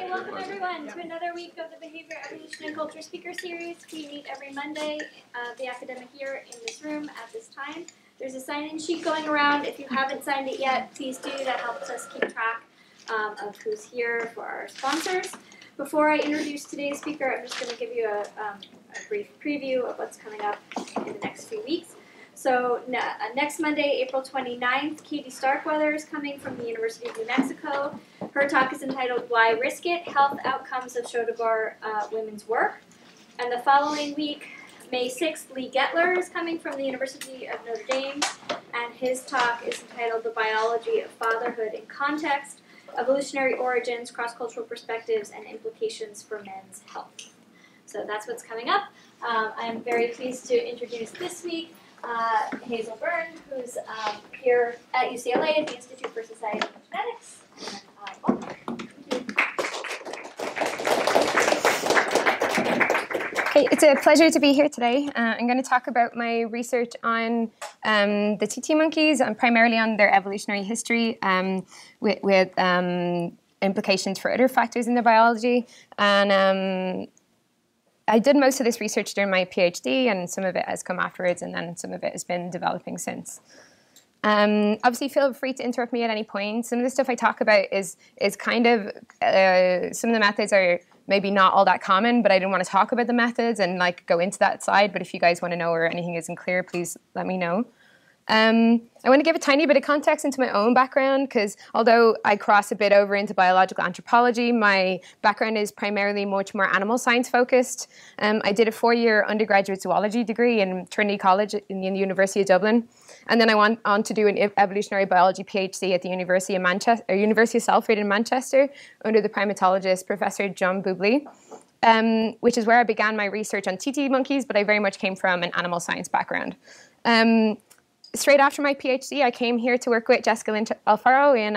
Okay, welcome everyone to another week of the Behavior, Evolution, and Culture Speaker Series. We meet every Monday of the academic year in this room at this time. There's a sign-in sheet going around. If you haven't signed it yet, please do. That helps us keep track of who's here for our sponsors. Before I introduce today's speaker, I'm just going to give you a brief preview of what's coming up in the next few weeks. So next Monday, April 29th, Katie Starkweather is coming from the University of New Mexico. Her talk is entitled, Why Risk It? Health Outcomes of Chodebar Women's Work. And the following week, May 6th, Lee Gettler is coming from the University of Notre Dame. And his talk is entitled, The Biology of Fatherhood in Context, Evolutionary Origins, Cross-Cultural Perspectives, and Implications for Men's Health. So that's what's coming up. I'm very pleased to introduce this week Hazel Byrne, who's here at UCLA at the Institute for Society and Genetics. Hey, it's a pleasure to be here today. I'm going to talk about my research on the Titi monkeys, and primarily on their evolutionary history with implications for other factors in their biology. And I did most of this research during my PhD, and some of it has come afterwards, and then some of it has been developing since. Obviously, feel free to interrupt me at any point. Some of the stuff I talk about is kind of, some of the methods are maybe not all that common, but I didn't want to talk about the methods and like go into that side. But if you guys want to know or anything isn't clear, please let me know. I want to give a tiny bit of context into my own background, because although I cross a bit over into biological anthropology, my background is primarily much more animal science focused. I did a 4-year undergraduate zoology degree in Trinity College in the University of Dublin. And then I went on to do an evolutionary biology PhD at the University of Manchester, or University of Salford in Manchester, under the primatologist Professor John Boubli. Which is where I began my research on Titi monkeys, but I very much came from an animal science background. Straight after my PhD, I came here to work with Jessica Alfaro in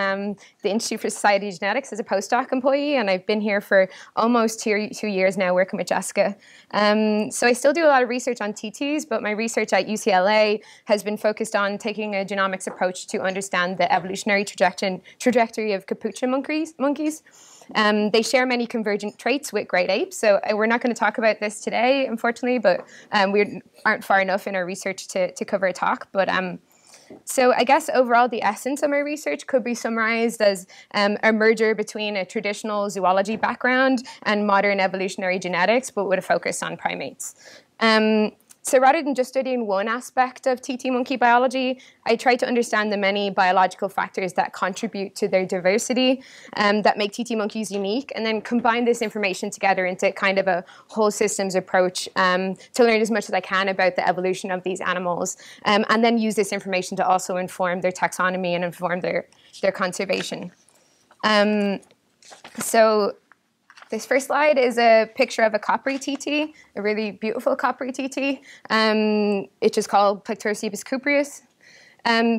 the Institute for Society and Genetics as a postdoc employee, and I've been here for almost two years now working with Jessica. So I still do a lot of research on TTs, but my research at UCLA has been focused on taking a genomics approach to understand the evolutionary trajectory of capuchin monkeys. They share many convergent traits with great apes, so we're not going to talk about this today, unfortunately, but we aren't far enough in our research to cover a talk. But so I guess overall the essence of my research could be summarized as a merger between a traditional zoology background and modern evolutionary genetics, but with a focus on primates. So rather than just studying one aspect of Titi monkey biology, I try to understand the many biological factors that contribute to their diversity, that make Titi monkeys unique, and then combine this information together into kind of a whole systems approach to learn as much as I can about the evolution of these animals, and then use this information to also inform their taxonomy and inform their conservation. So this first slide is a picture of a coppery titi, a really beautiful coppery titi. It's just called Plectrocebus Cupreus.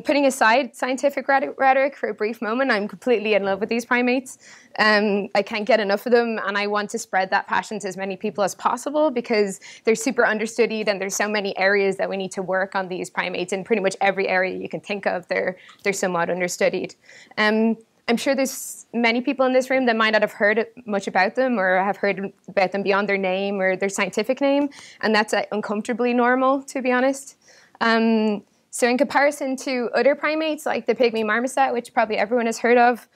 Putting aside scientific rhetoric for a brief moment, I'm completely in love with these primates. I can't get enough of them, and I want to spread that passion to as many people as possible, because they're super understudied and there's so many areas that we need to work on these primates. In pretty much every area you can think of, they're somewhat understudied. I'm sure there's many people in this room that might not have heard much about them, or have heard about them beyond their name or their scientific name, and that's uncomfortably normal, to be honest. So in comparison to other primates, like the pygmy marmoset, which probably everyone has heard of,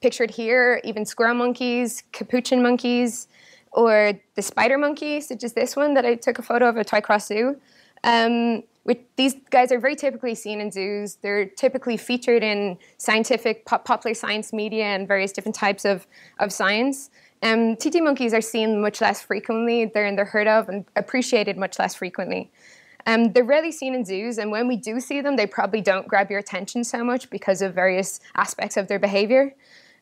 pictured here, even squirrel monkeys, capuchin monkeys, or the spider monkey, such as this one that I took a photo of at Twycross Zoo. These guys are very typically seen in zoos. They're typically featured in scientific, popular science media and various different types of science. Titi monkeys are seen much less frequently. They're heard of and appreciated much less frequently. They're rarely seen in zoos, and when we do see them, they probably don't grab your attention so much because of various aspects of their behavior.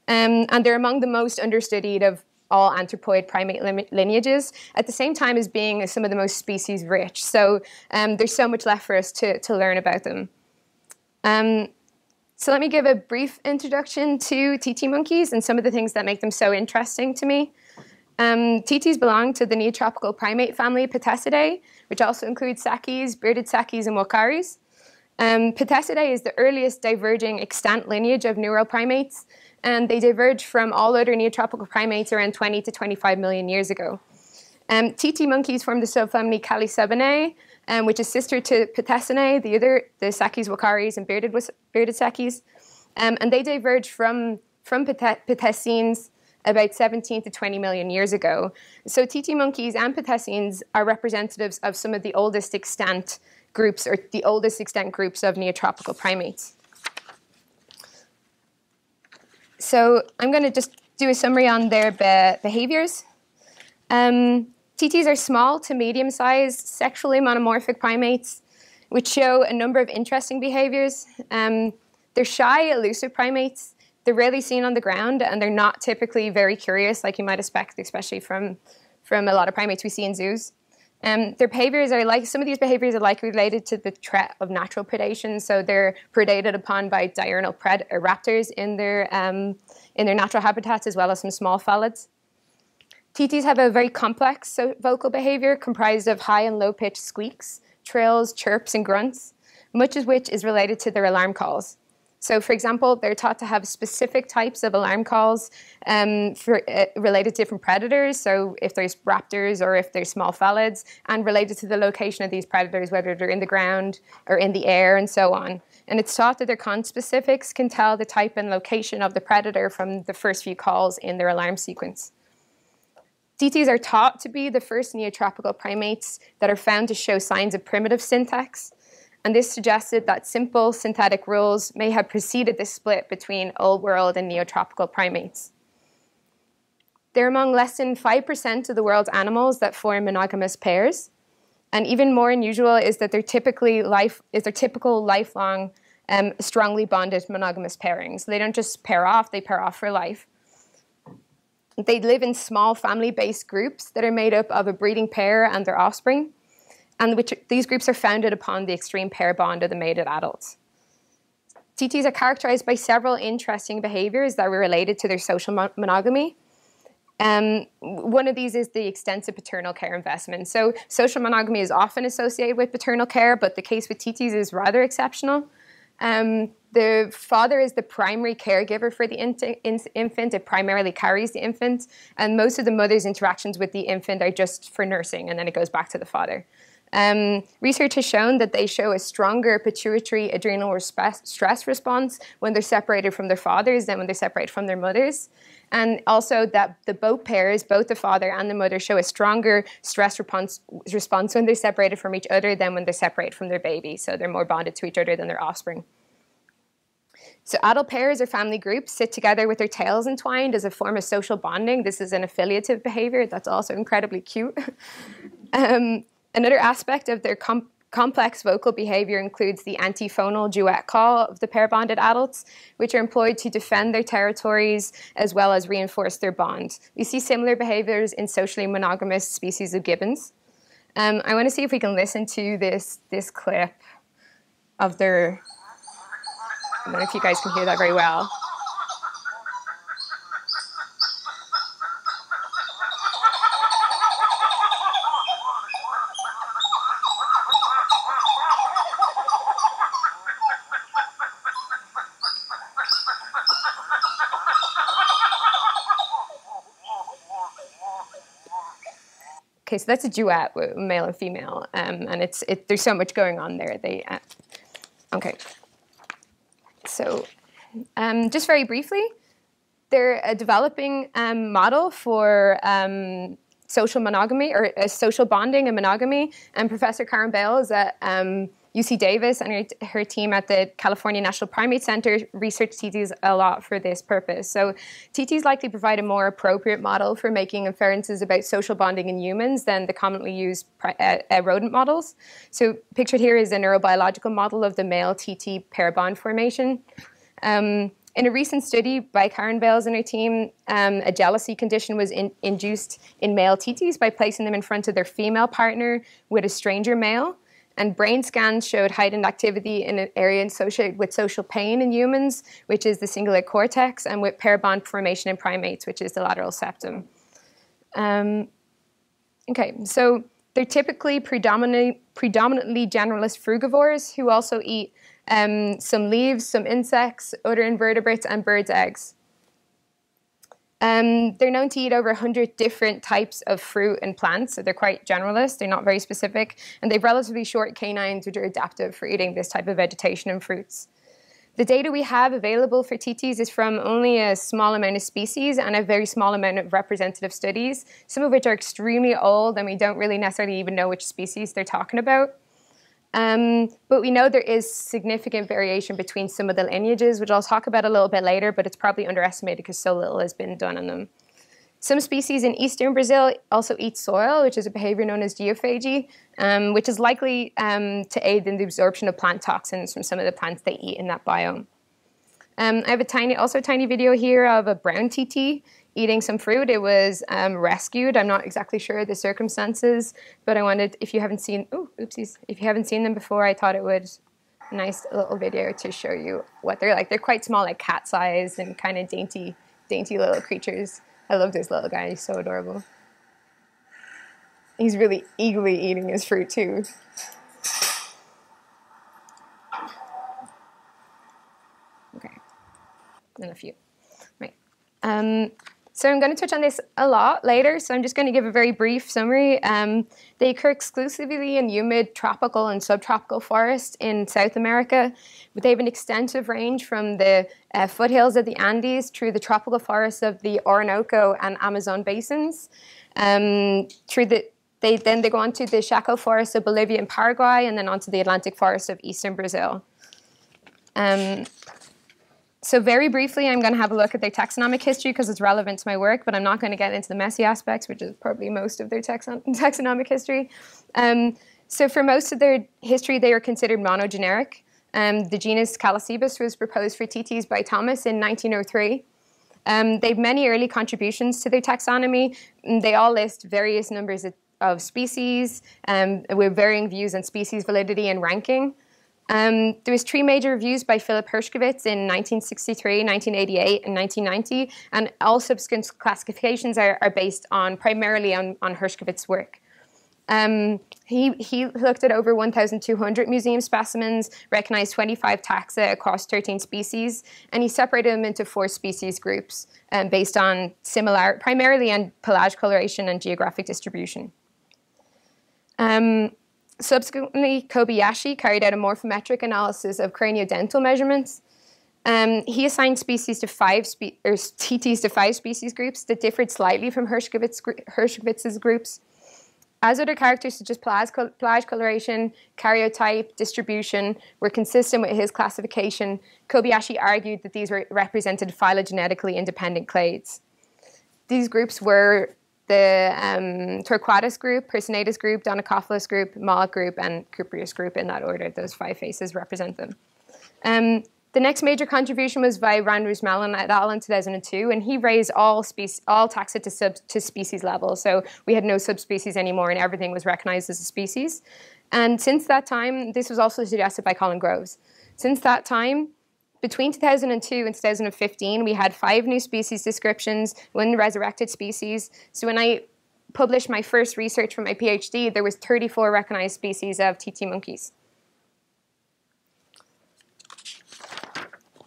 And they're among the most understudied of all anthropoid primate lineages, at the same time as being some of the most species rich. So there's so much left for us to learn about them. So let me give a brief introduction to Titi monkeys and some of the things that make them so interesting to me. Titis belong to the neotropical primate family Pithecidae, which also includes sakis, bearded sakis, and wakaris. Pithecidae is the earliest diverging extant lineage of neural primates. and they diverge from all other neotropical primates around 20 to 25 million years ago. Titi monkeys form the subfamily Callicebinae, which is sister to Pitheciinae, the Sakis wakaris and bearded Sakis, and they diverge from Pithecines about 17 to 20 million years ago. So Titi monkeys and Pithecines are representatives of some of the oldest extant groups, or the oldest extant groups of neotropical primates. So I'm going to just do a summary on their behaviors. Titis are small to medium-sized, sexually monomorphic primates, which show a number of interesting behaviors. They're shy, elusive primates. They're rarely seen on the ground, and they're not typically very curious, like you might expect, especially from a lot of primates we see in zoos. Their behaviors are like, some of these behaviors are likely related to the threat of natural predation. So they're predated upon by diurnal raptors in their natural habitats, as well as some small phalids. Titis have a very complex vocal behavior comprised of high and low-pitched squeaks, trills, chirps, and grunts, much of which is related to their alarm calls. So, for example, they're taught to have specific types of alarm calls related to different predators, so if there's raptors or if there's small phalids, and related to the location of these predators, whether they're in the ground or in the air and so on. And it's taught that their conspecifics can tell the type and location of the predator from the first few calls in their alarm sequence. Titis are taught to be the first neotropical primates that are found to show signs of primitive syntax, and this suggested that simple synthetic rules may have preceded the split between old world and neotropical primates. They're among less than 5% of the world's animals that form monogamous pairs, and even more unusual is that their typical lifelong, strongly bonded monogamous pairings. They don't just pair off; they pair off for life. They live in small family-based groups that are made up of a breeding pair and their offspring, and these groups are founded upon the extreme pair bond of the mated adults. Titis are characterized by several interesting behaviors that were related to their social monogamy. One of these is the extensive paternal care investment. So social monogamy is often associated with paternal care, but the case with titis is rather exceptional. The father is the primary caregiver for the infant. It primarily carries the infant, and most of the mother's interactions with the infant are just for nursing, and then it goes back to the father. Research has shown that they show a stronger pituitary adrenal stress response when they're separated from their fathers than when they're separated from their mothers, and also that both the father and the mother, show a stronger stress response when they're separated from each other than when they're separated from their baby, so they're more bonded to each other than their offspring. So adult pairs or family groups sit together with their tails entwined as a form of social bonding. This is an affiliative behavior that's also incredibly cute. Another aspect of their complex vocal behavior includes the antiphonal duet call of the pair-bonded adults, which are employed to defend their territories as well as reinforce their bond. We see similar behaviors in socially monogamous species of gibbons. I want to see if we can listen to this clip of their... I don't know if you guys can hear that very well. Okay, so that's a duet with male and female, and there's so much going on there. Okay. So just very briefly, they're a developing model for social monogamy, or social bonding and monogamy. And Professor Karen Bale is at UC Davis, and her team at the California National Primate Center research titis a lot for this purpose. So titis likely provide a more appropriate model for making inferences about social bonding in humans than the commonly used rodent models. So pictured here is a neurobiological model of the male Titi pair bond formation. In a recent study by Karen Bale and her team, a jealousy condition was induced in male titis by placing them in front of their female partner with a stranger male. And brain scans showed heightened activity in an area associated with social pain in humans, which is the cingulate cortex, and with pair bond formation in primates, which is the lateral septum. Okay, so they're typically predominantly generalist frugivores who also eat some leaves, some insects, other invertebrates, and birds' eggs. They're known to eat over 100 different types of fruit and plants, so they're quite generalist, they're not very specific, and they have relatively short canines which are adaptive for eating this type of vegetation and fruits. The data we have available for titis is from only a small amount of species and a very small amount of representative studies, some of which are extremely old and we don't really necessarily even know which species they're talking about. But we know there is significant variation between some of the lineages, which I'll talk about a little bit later, but it's probably underestimated because so little has been done on them. Some species in eastern Brazil also eat soil, which is a behavior known as geophagy, which is likely to aid in the absorption of plant toxins from some of the plants they eat in that biome. I have a tiny video here of a brown titi eating some fruit. It was rescued. I'm not exactly sure of the circumstances, but I wanted, if you haven't seen them before, I thought it would a nice little video to show you what they're like. They're quite small, like cat-sized and kind of dainty little creatures. I love this little guy. He's so adorable. He's really eagerly eating his fruit too. Okay, and a few. Right. So I'm going to touch on this a lot later, so I'm just going to give a very brief summary. They occur exclusively in humid tropical and subtropical forests in South America, but they have an extensive range from the foothills of the Andes through the tropical forests of the Orinoco and Amazon basins. They go on to the Chaco forests of Bolivia and Paraguay, and then onto the Atlantic forests of eastern Brazil. So very briefly, I'm going to have a look at their taxonomic history because it's relevant to my work, but I'm not going to get into the messy aspects, which is probably most of their taxonomic history. So for most of their history, they are considered monogeneric. The genus Callicebus was proposed for titis by Thomas in 1903. They have many early contributions to their taxonomy. They all list various numbers of species with varying views on species validity and ranking. There was three major reviews by Philip Hershkovitz in 1963, 1988, and 1990, and all subsequent classifications are based on primarily on Hershkovitz's work. He looked at over 1,200 museum specimens, recognized 25 taxa across 13 species, and he separated them into 4 species groups based on primarily on pelagic coloration and geographic distribution. Subsequently, Kobayashi carried out a morphometric analysis of craniodental measurements. He assigned species to titis to 5 species groups that differed slightly from Hershkovitz's groups. As other characters such as pelage coloration, karyotype, distribution were consistent with his classification, Kobayashi argued that these represented phylogenetically independent clades. These groups were the Torquatus group, Percinatus group, Donacophilus group, Mollet group, and Cupreus group in that order. Those 5 faces represent them. The next major contribution was by Rand-Rush-Mellon et al. In 2002, and he raised all taxa to species level. So we had no subspecies anymore, and everything was recognized as a species. And since that time, this was also suggested by Colin Groves. Since that time, between 2002 and 2015, we had 5 new species descriptions, 1 resurrected species. So when I published my first research for my PhD, there was 34 recognized species of titi monkeys.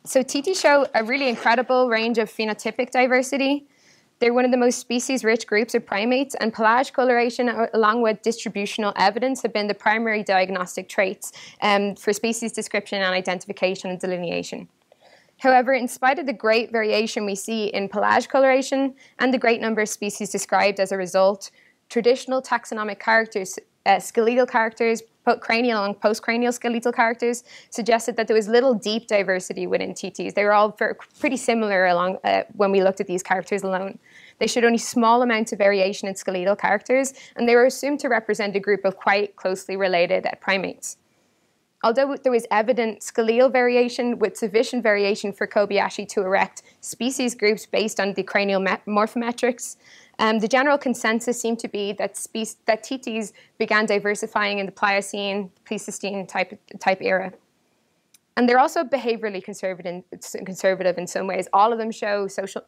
So titi show a really incredible range of phenotypic diversity. They're one of the most species-rich groups of primates, and pelage coloration along with distributional evidence have been the primary diagnostic traits for species description and identification and delineation. However, in spite of the great variation we see in pelage coloration and the great number of species described as a result, traditional taxonomic characters, skeletal characters, cranial and postcranial skeletal characters suggested that there was little deep diversity within titis. They were all pretty similar along when we looked at these characters alone. They showed only small amounts of variation in skeletal characters, and they were assumed to represent a group of quite closely related primates. Although there was evident skeletal variation with sufficient variation for Kobayashi to erect species groups based on the cranial morphometrics, the general consensus seemed to be that titis began diversifying in the Pliocene, Pleistocene type era. And they're also behaviorally conservative in some ways. All of them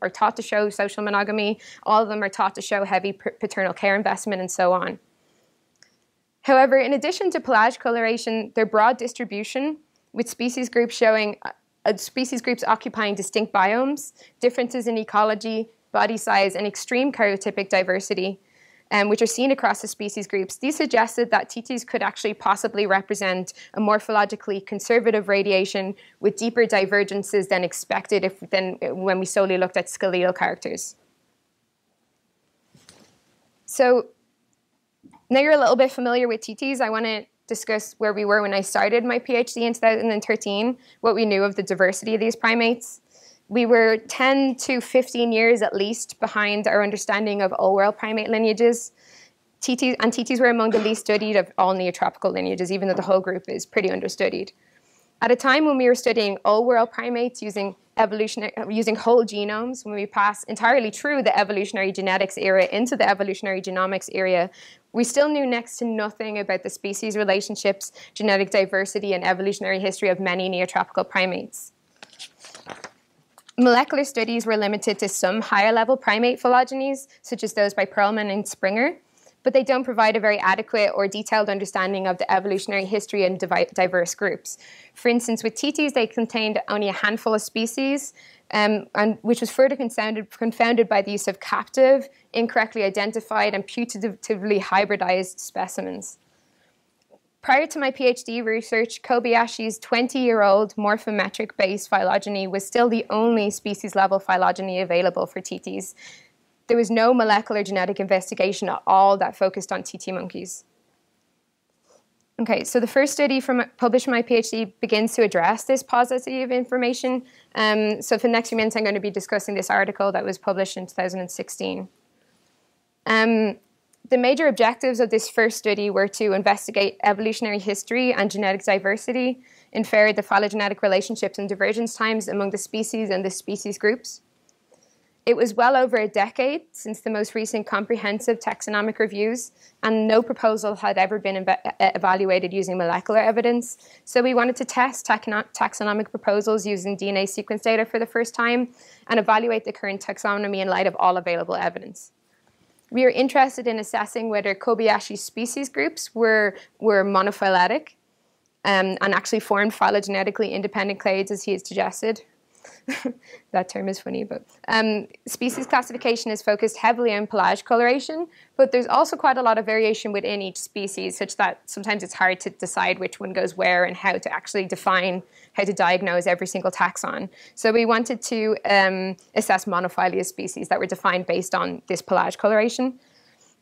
are taught to show social monogamy. All of them are taught to show heavy paternal care investment and so on. However, in addition to pelagic coloration, their broad distribution with species groups occupying distinct biomes, differences in ecology, body size, and extreme karyotypic diversity, which are seen across the species groups, these suggested that Titis could actually possibly represent a morphologically conservative radiation with deeper divergences than expected when we solely looked at skeletal characters. So now you're a little bit familiar with Titis. I want to discuss where we were when I started my PhD in 2013, what we knew of the diversity of these primates. We were 10 to 15 years at least behind our understanding of old world primate lineages. Titis were among the least studied of all neotropical lineages, even though the whole group is pretty understudied. At a time when we were studying old world primates using whole genomes, when we passed entirely through the evolutionary genetics era into the evolutionary genomics era, we still knew next to nothing about the species relationships, genetic diversity, and evolutionary history of many neotropical primates. Molecular studies were limited to some higher level primate phylogenies, such as those by Perelman and Springer, but they don't provide a very adequate or detailed understanding of the evolutionary history and diverse groups. For instance, with Titis, they contained only a handful of species, which was further confounded by the use of captive, incorrectly identified, and putatively hybridized specimens. Prior to my PhD research, Kobayashi's 20-year-old morphometric-based phylogeny was still the only species-level phylogeny available for Titis. There was no molecular genetic investigation at all that focused on Titi monkeys. Okay, so the first study published in my PhD begins to address this paucity of information. So for the next few minutes, I'm going to be discussing this article that was published in 2016. The major objectives of this first study were to investigate evolutionary history and genetic diversity, infer the phylogenetic relationships and divergence times among the species and the species groups. It was well over a decade since the most recent comprehensive taxonomic reviews, and no proposal had ever been evaluated using molecular evidence. So we wanted to test taxonomic proposals using DNA sequence data for the first time and evaluate the current taxonomy in light of all available evidence. We are interested in assessing whether Kobayashi's species groups were monophyletic and actually formed phylogenetically independent clades, as he had suggested. That term is funny, but species classification is focused heavily on pelage coloration, but there's also quite a lot of variation within each species, such that sometimes it's hard to decide which one goes where and how to actually define how to diagnose every single taxon. So we wanted to assess monophyleous species that were defined based on this pelage coloration.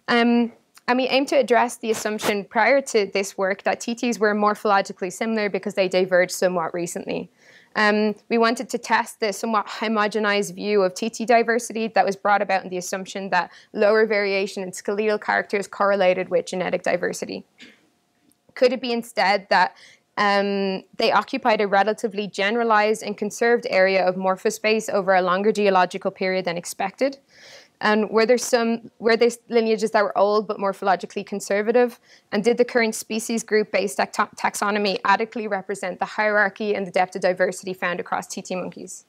And we aim to address the assumption prior to this work that Titis were morphologically similar because they diverged somewhat recently. We wanted to test the somewhat homogenized view of Titi diversity that was brought about in the assumption that lower variation in skeletal characters correlated with genetic diversity. Could it be instead that they occupied a relatively generalized and conserved area of morphospace over a longer geological period than expected? And were there lineages that were old but morphologically conservative? And did the current species group-based taxonomy adequately represent the hierarchy and the depth of diversity found across Titi monkeys?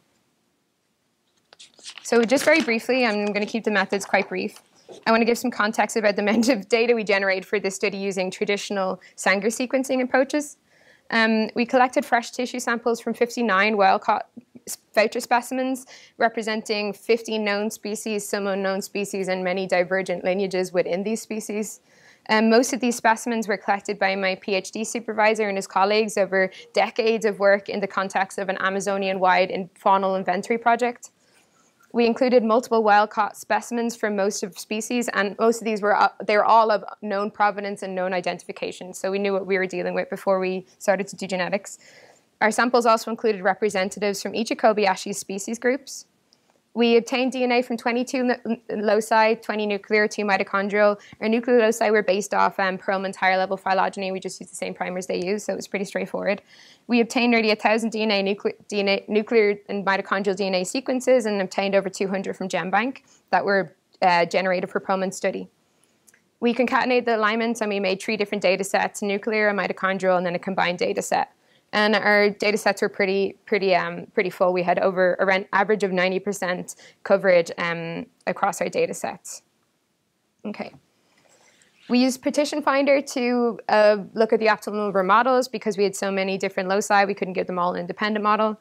So just very briefly, I'm going to keep the methods quite brief. I want to give some context about the amount of data we generated for this study using traditional Sanger sequencing approaches. We collected fresh tissue samples from 59 wild-caught voucher specimens representing 15 known species, some unknown species, and many divergent lineages within these species. Most of these specimens were collected by my PhD supervisor and his colleagues over decades of work in the context of an Amazonian-wide faunal inventory project. We included multiple wild-caught specimens from most of species, and most of these were all of known provenance and known identification, so we knew what we were dealing with before we started to do genetics. Our samples also included representatives from each of Kobayashi's species groups. We obtained DNA from 22 loci, 20 nuclear, 2 mitochondrial. Our nuclear loci were based off Perelman's higher-level phylogeny. We just used the same primers they used, so it was pretty straightforward. We obtained nearly 1,000 nuclear and mitochondrial DNA sequences and obtained over 200 from GenBank that were generated for Perelman's study. We concatenated the alignments, and we made 3 different data sets, a nuclear, a mitochondrial, and then a combined data set. And our data sets were pretty full. We had over an average of 90% coverage across our data sets. Okay. We used Partition Finder to look at the optimal models because we had so many different loci. We couldn't give them all an independent model.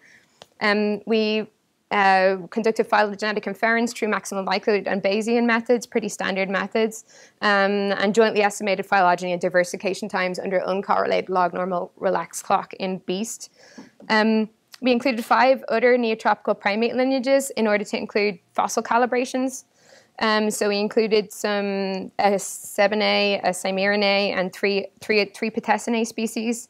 We Conducted phylogenetic inference through maximal, microid, and Bayesian methods, pretty standard methods, and jointly estimated phylogeny and diversification times under uncorrelated log-normal relaxed clock in BEAST. We included 5 other neotropical primate lineages in order to include fossil calibrations. So we included some Pithecidae, Neosaimiri, and three Pitheciinae species.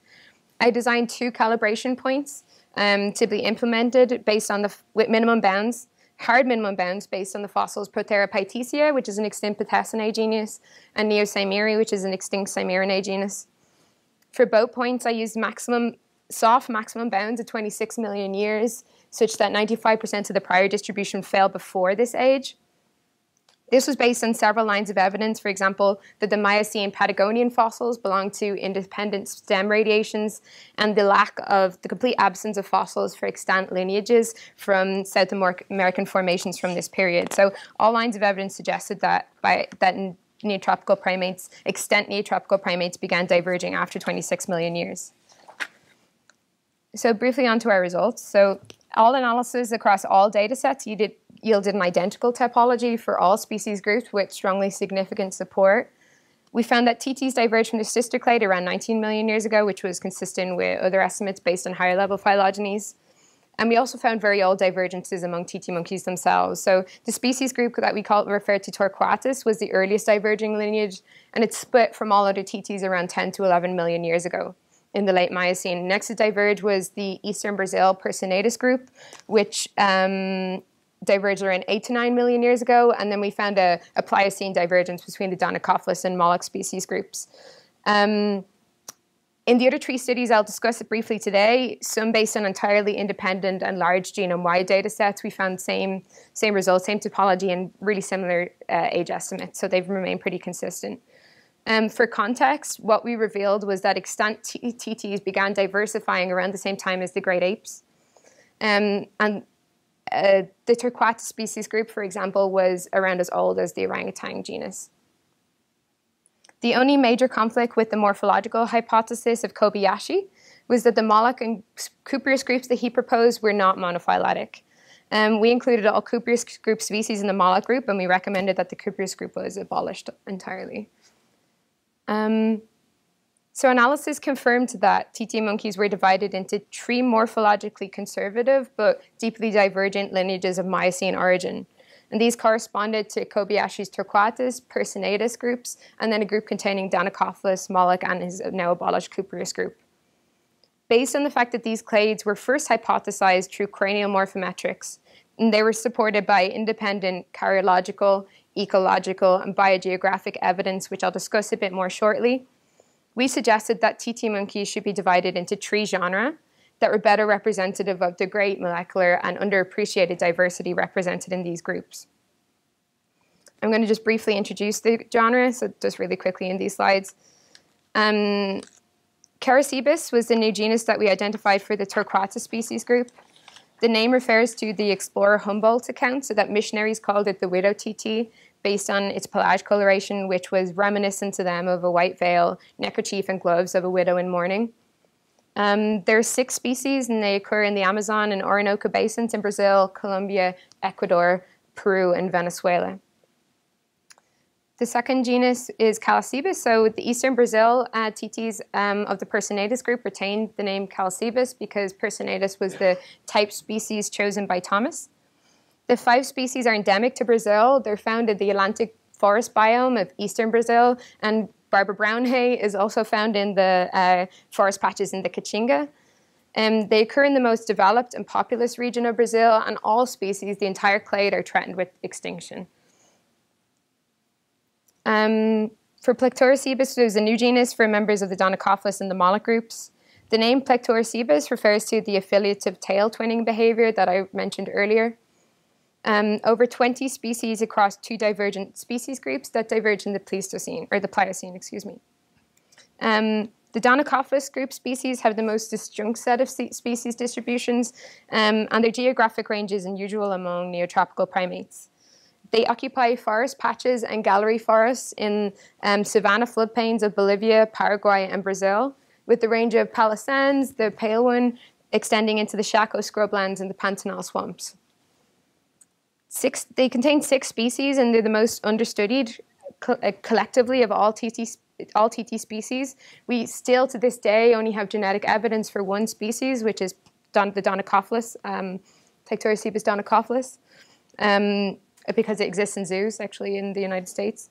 I designed 2 calibration points to be implemented based on with minimum bounds, hard minimum bounds based on the fossils Proteropithecia, which is an extinct Pitheciinae genus, and Neosaimiri, which is an extinct Saimirinae genus. For both points, I used soft maximum bounds of 26 million years, such that 95% of the prior distribution fell before this age. This was based on several lines of evidence, for example, that the Miocene Patagonian fossils belong to independent stem radiations, and the lack of the complete absence of fossils for extant lineages from South American formations from this period. So all lines of evidence suggested that extant neotropical primates began diverging after 26 million years. So briefly onto our results. So all analyses across all data sets yielded an identical typology for all species groups with strongly significant support. We found that Titis diverged from their sister clade around 19 million years ago, which was consistent with other estimates based on higher level phylogenies. And we also found very old divergences among Titi monkeys themselves. So the species group that we referred to, Torquatus, was the earliest diverging lineage, and it's split from all other Titis around 10 to 11 million years ago in the late Miocene. Next to diverge was the Eastern Brazil Percinatus group, which diverged around 8 to 9 million years ago, and then we found a Pliocene divergence between the Donocophlus and Moloch species groups. In the other 3 studies, I'll discuss it briefly today, some based on entirely independent and large genome-wide data sets, we found same results, same topology, and really similar age estimates, so they've remained pretty consistent. For context, what we revealed was that extant TTs began diversifying around the same time as the great apes. And the Torquatus species group, for example, was around as old as the orangutan genus. The only major conflict with the morphological hypothesis of Kobayashi was that the Moloch and Cupreus groups that he proposed were not monophyletic. We included all Cupreus group species in the Moloch group, and we recommended that the Cupreus group was abolished entirely. So analysis confirmed that Titi monkeys were divided into 3 morphologically conservative but deeply divergent lineages of Miocene origin. And these corresponded to Kobayashi's Torquatus, Percinatus groups, and then a group containing Donocophlus, Moloch, and his now abolished Cupreus group. Based on the fact that these clades were first hypothesized through cranial morphometrics, and they were supported by independent karyological, ecological, and biogeographic evidence, which I'll discuss a bit more shortly, we suggested that Titi monkeys should be divided into 3 genera that were better representative of the great molecular and underappreciated diversity represented in these groups. I'm going to just briefly introduce the genera, so just really quickly in these slides. Cheracebus was the new genus that we identified for the Torquatus species group. The name refers to the explorer Humboldt account, so that missionaries called it the widow Titi, based on its pelage coloration, which was reminiscent to them of a white veil, neckerchief, and gloves of a widow in mourning. There are 6 species, and they occur in the Amazon and Orinoco basins in Brazil, Colombia, Ecuador, Peru, and Venezuela. The second genus is Callicebus, so the Eastern Brazil Titis of the Percinatus group retained the name Callicebus because Percinatus was the type species chosen by Thomas. The 5 species are endemic to Brazil. They're found in the Atlantic forest biome of Eastern Brazil, and Barbara brown hay is also found in the forest patches in the Caatinga. They occur in the most developed and populous region of Brazil, and all species, the entire clade, are threatened with extinction. For Plecturocebus, there's a new genus for members of the Donocophlus and the Moloch groups. The name Plecturocebus refers to the affiliative tail twinning behavior that I mentioned earlier. Over 20 species across 2 divergent species groups that diverge in the Pleistocene, or the Pliocene, excuse me. The Donocophlus group species have the most disjunct set of species distributions, and their geographic range is unusual among neotropical primates. They occupy forest patches and gallery forests in savanna floodplains of Bolivia, Paraguay, and Brazil, with the range of Palisades, the Palenone, extending into the Chaco scrublands and the Pantanal swamps. They contain 6 species, and they're the most understudied collectively of all Titi species. We still, to this day, only have genetic evidence for 1 species, which is the Donocophlus, Plecturocebus donocophlus, because it exists in zoos, actually, in the United States.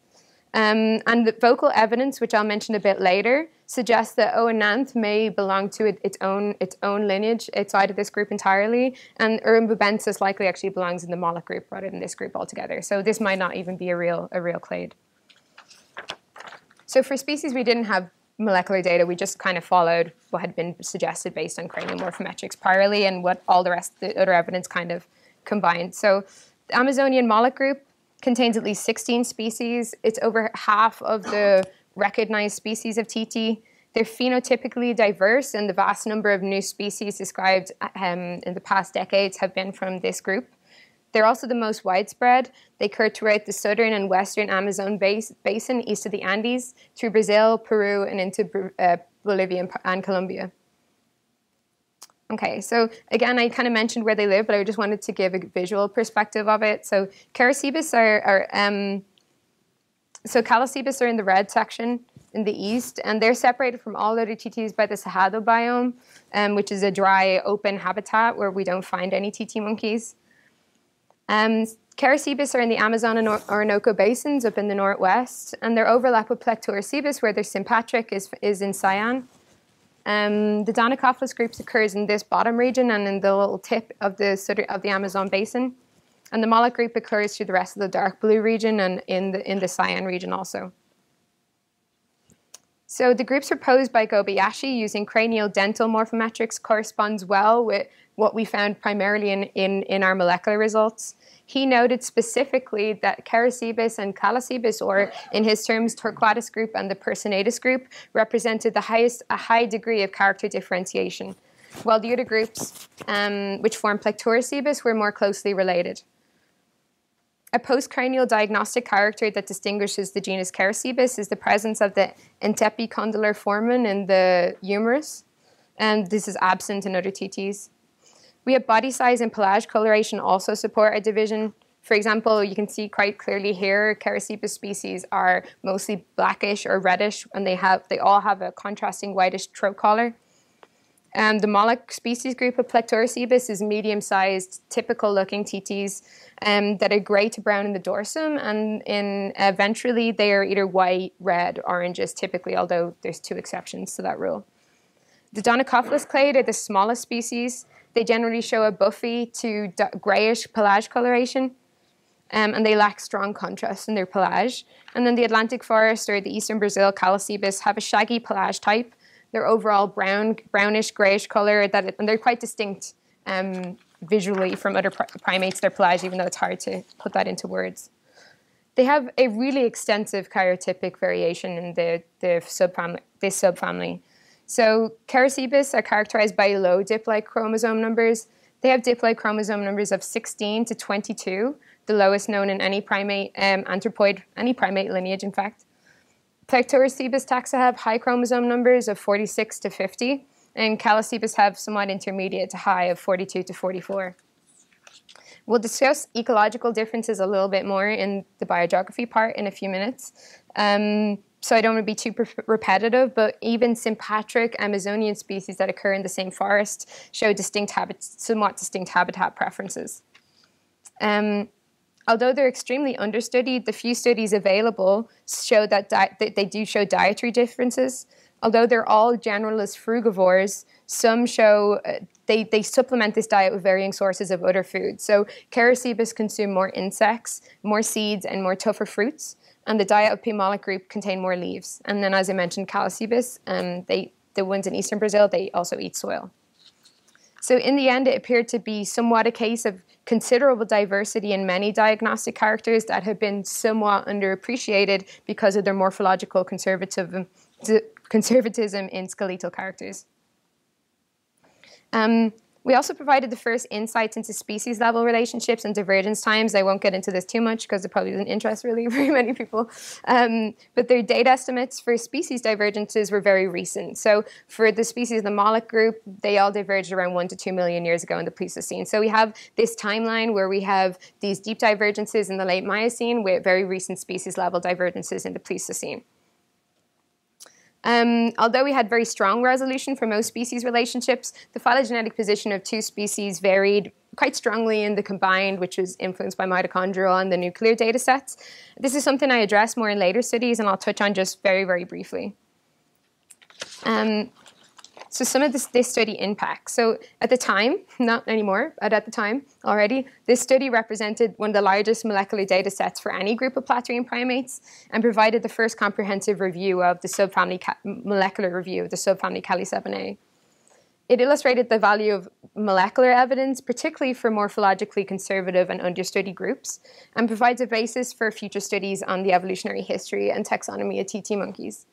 And the vocal evidence, which I'll mention a bit later, suggests that Oenanthe may belong to its own lineage outside of this group entirely, and Urumbubensis likely actually belongs in the Moloch group rather than this group altogether. So this might not even be a real clade. So for species we didn't have molecular data, we just kind of followed what had been suggested based on cranial morphometrics priorly and what all the rest, the other evidence kind of combined. So the Amazonian Moloch group contains at least 16 species. It's over half of the recognized species of Titi. They're phenotypically diverse, and the vast number of new species described in the past decades have been from this group. They're also the most widespread. They occur throughout the southern and western Amazon basin, east of the Andes, through Brazil, Peru, and into Bolivia and Colombia. Okay, so again, I kind of mentioned where they live, but I just wanted to give a visual perspective of it. So Cheracebus so Callicebus are in the red section in the east, and they're separated from all other TTs by the Cerrado biome, which is a dry, open habitat where we don't find any TT monkeys. Cheracebus are in the Amazon and Orinoco basins up in the northwest, and their overlap with Plecturocebus, where their sympatric is in Siam. The Donocophlus groups occurs in this bottom region and in the little tip of the Amazon basin, and the Moloch group occurs through the rest of the dark blue region and in the Siam region also. So the groups proposed by Kobayashi using cranial dental morphometrics corresponds well with what we found primarily in our molecular results. He noted specifically that Cheracebus and Callicebus, or in his terms, Torquatus group and the Percinatus group, represented a high degree of character differentiation, while the other groups, which form Plecturocebus, were more closely related. A postcranial diagnostic character that distinguishes the genus Cheracebus is the presence of the entepicondylar foramen in the humerus, and this is absent in other TTs. We have body size and pelage coloration also support a division. For example, you can see quite clearly here, Cheracebus species are mostly blackish or reddish, and they all have a contrasting whitish throat collar. The Moloch species group of Plecturocebus is medium-sized, typical-looking TTs that are grey to brown in the dorsum, and ventrally they are either white, red, oranges typically, although there's 2 exceptions to that rule. The Donocophlus clade are the smallest species. They generally show a buffy to greyish pelage coloration, and they lack strong contrast in their pelage. And then the Atlantic forest or the eastern Brazil Callicebus have a shaggy pelage type. They're overall brownish, greyish color, and they're quite distinct visually from other primates, their pelage, even though it's hard to put that into words. They have a really extensive karyotypic variation in this subfamily. So Cheracebus are characterized by low diploid chromosome numbers. They have diploid chromosome numbers of 16 to 22, the lowest known in any primate anthropoid, any primate lineage, in fact. Plecturocebus taxa have high chromosome numbers of 46 to 50, and Callicebus have somewhat intermediate to high of 42 to 44. We'll discuss ecological differences a little bit more in the biogeography part in a few minutes. So I don't want to be too repetitive, but even sympatric Amazonian species that occur in the same forest show distinct somewhat distinct habitat preferences. Although they're extremely understudied, the few studies available show that they do show dietary differences. Although they're all generalist frugivores, some show they supplement this diet with varying sources of other food. So Cheracebus consume more insects, more seeds, and more tougher fruits. And the diet of P. Moloch group contain more leaves. And then, as I mentioned, Callicebus, the ones in eastern Brazil, they also eat soil. So in the end, it appeared to be somewhat a case of considerable diversity in many diagnostic characters that have been somewhat underappreciated because of their morphological conservatism in skeletal characters. We also provided the first insights into species-level relationships and divergence times. I won't get into this too much because it probably doesn't interest really very many people. But their date estimates for species divergences were very recent. So for the species, the mollusk group, they all diverged around 1 to 2 million years ago in the Pleistocene. So we have this timeline where we have these deep divergences in the late Miocene with very recent species-level divergences in the Pleistocene. Although we had very strong resolution for most species relationships, the phylogenetic position of two species varied quite strongly in the combined, which was influenced by mitochondrial and the nuclear data sets. This is something I address more in later studies, and I'll touch on just very, very briefly. So some of this study impacts. So at the time, not anymore, but at the time already, this study represented one of the largest molecular data sets for any group of Platyrrhine primates and provided the first comprehensive review of the subfamily, molecular review of the subfamily Callicebinae. It illustrated the value of molecular evidence, particularly for morphologically conservative and understudied groups, and provides a basis for future studies on the evolutionary history and taxonomy of Titi monkeys.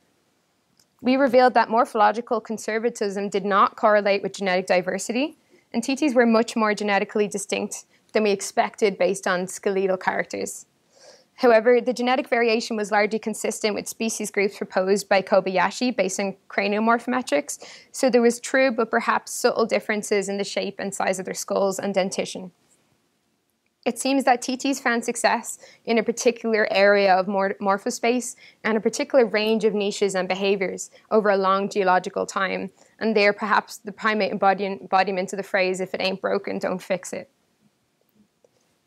We revealed that morphological conservatism did not correlate with genetic diversity, and Titis were much more genetically distinct than we expected based on skeletal characters. However, the genetic variation was largely consistent with species groups proposed by Kobayashi based on craniomorphometrics, so there was true but perhaps subtle differences in the shape and size of their skulls and dentition. It seems that TTs found success in a particular area of morphospace and a particular range of niches and behaviors over a long geological time, and they are perhaps the primate embodiment of the phrase, if it ain't broken, don't fix it.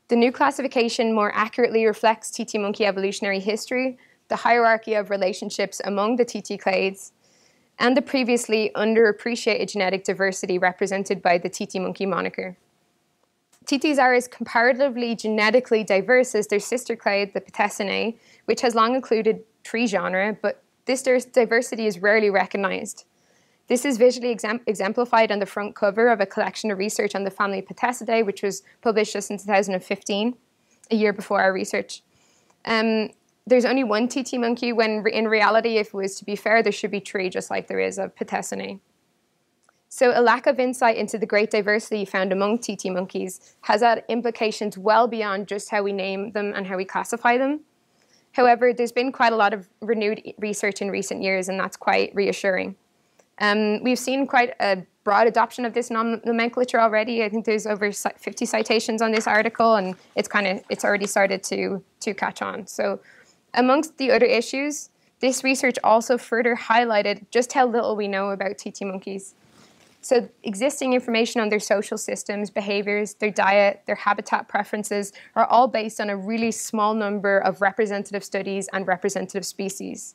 The new classification more accurately reflects TT monkey evolutionary history, the hierarchy of relationships among the TT clades, and the previously underappreciated genetic diversity represented by the TT monkey moniker. Titis are as comparatively genetically diverse as their sister clade, the Pitheciinae, which has long included tree genera, but this diversity is rarely recognized. This is visually exemplified on the front cover of a collection of research on the family Pithecidae, which was published just in 2015, a year before our research. There's only one TT monkey, when in reality, if it was to be fair, there should be three, just like there is of Pitheciinae. So a lack of insight into the great diversity found among TT monkeys has had implications well beyond just how we name them and how we classify them. However, there's been quite a lot of renewed research in recent years, and that's quite reassuring. We've seen quite a broad adoption of this nomenclature already. I think there's over 50 citations on this article, and it's already started to catch on. So amongst the other issues, this research also further highlighted just how little we know about TT monkeys. So existing information on their social systems, behaviors, their diet, their habitat preferences are all based on a really small number of representative studies and representative species.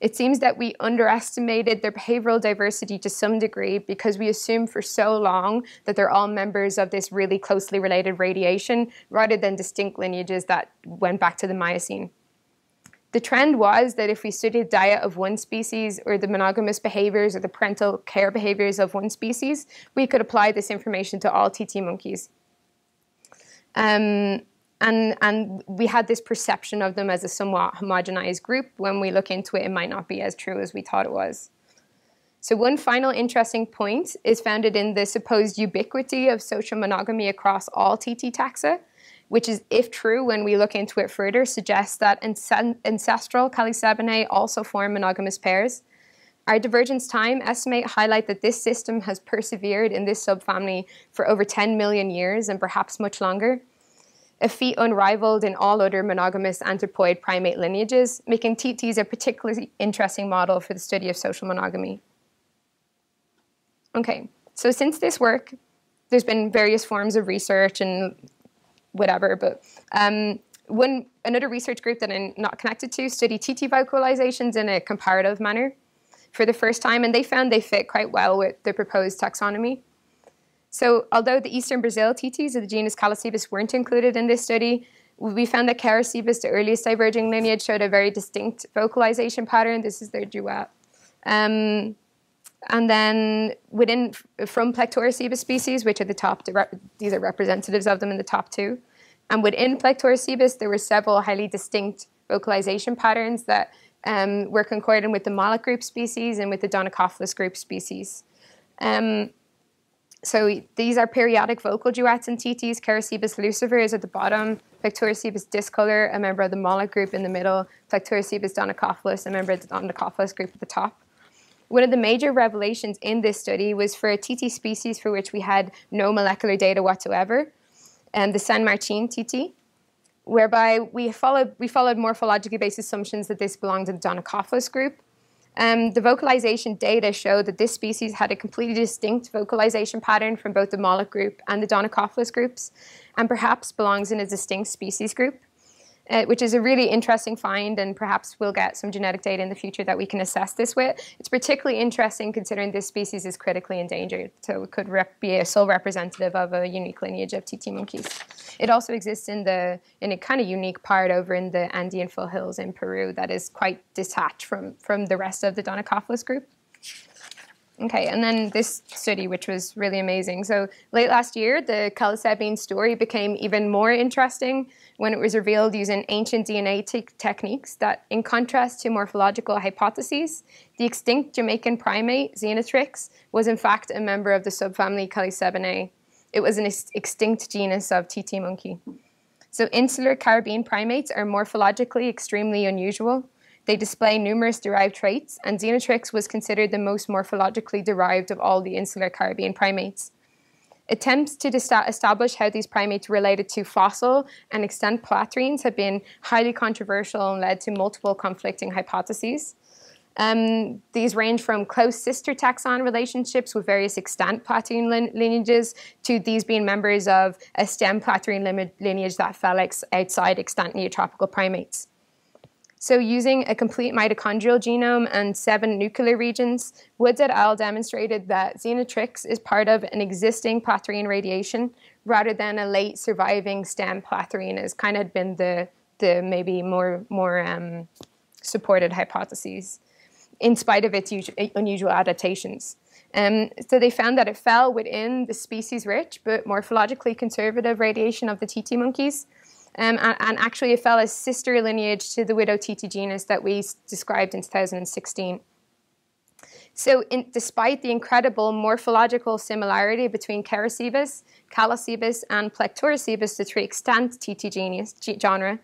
It seems that we underestimated their behavioral diversity to some degree because we assumed for so long that they're all members of this really closely related radiation rather than distinct lineages that went back to the Miocene. The trend was that if we studied diet of one species or the monogamous behaviors or the parental care behaviors of one species, we could apply this information to all TT monkeys. And we had this perception of them as a somewhat homogenized group. When we look into it, it might not be as true as we thought it was. So one final interesting point is founded in the supposed ubiquity of social monogamy across all TT taxa, which is, if true, when we look into it further, suggests that ancestral Callicebinae also form monogamous pairs. Our divergence time estimate highlight that this system has persevered in this subfamily for over 10 million years and perhaps much longer, a feat unrivaled in all other monogamous anthropoid primate lineages, making TTs a particularly interesting model for the study of social monogamy. Okay, so since this work, there's been various forms of research and whatever, but another research group that I'm not connected to studied TT vocalizations in a comparative manner for the first time, and they found they fit quite well with the proposed taxonomy. So although the Eastern Brazil TTs of the genus Callicebus weren't included in this study, we found that Cheracebus, the earliest diverging lineage, showed a very distinct vocalization pattern. This is their duet. And then from Plecturocebus species, which are the top, these are representatives of them in the top two. And within Plecturocebus, there were several highly distinct vocalization patterns that were concordant with the mollusk group species and with the Donocophlus group species. So these are periodic vocal duets in Titis. Cheracebus lucifer is at the bottom, Plecturocebus discolor, a member of the mollet group, in the middle, Plecturocebus donacophilus, a member of the donacophilus group, at the top. One of the major revelations in this study was for a Titi species for which we had no molecular data whatsoever, the San Martin Titi, whereby we followed morphologically based assumptions that this belonged to the donacophilus group. The vocalization data showed that this species had a completely distinct vocalization pattern from both the mollet group and the donacophilus groups, and perhaps belongs in a distinct species group, which is a really interesting find, and perhaps we'll get some genetic data in the future that we can assess this with. It's particularly interesting considering this species is critically endangered, so it could be a sole representative of a unique lineage of Titi monkeys. It also exists in a kind of unique part over in the Andean Full Hills in Peru that is quite detached from the rest of the donacophilus group. Okay, and then this study, which was really amazing. So late last year, the Callicebinae story became even more interesting when it was revealed using ancient DNA techniques that, in contrast to morphological hypotheses, the extinct Jamaican primate, Xenothrix, was in fact a member of the subfamily Callicebinae. It was an extinct genus of Titi monkey. So insular Caribbean primates are morphologically extremely unusual. They display numerous derived traits, and Xenothrix was considered the most morphologically derived of all the insular Caribbean primates. Attempts to establish how these primates related to fossil and extant latrines have been highly controversial and led to multiple conflicting hypotheses. These range from close sister taxon relationships with various extant Platyrine lineages to these being members of a stem Platyrine lineage that fell outside extant neotropical primates. So using a complete mitochondrial genome and 7 nuclear regions, Woods et al. Demonstrated that Xenothrix is part of an existing Platyrine radiation rather than a late surviving stem Platyrine, as kind of been the maybe more supported hypotheses, in spite of its unusual adaptations. So they found that it fell within the species-rich but morphologically conservative radiation of the Titi monkeys, and actually it fell as sister lineage to the widow Titi genus that we described in 2016. So despite the incredible morphological similarity between Cheracebus, Callicebus, and Plecturocebus, the 3 extant Titi genera,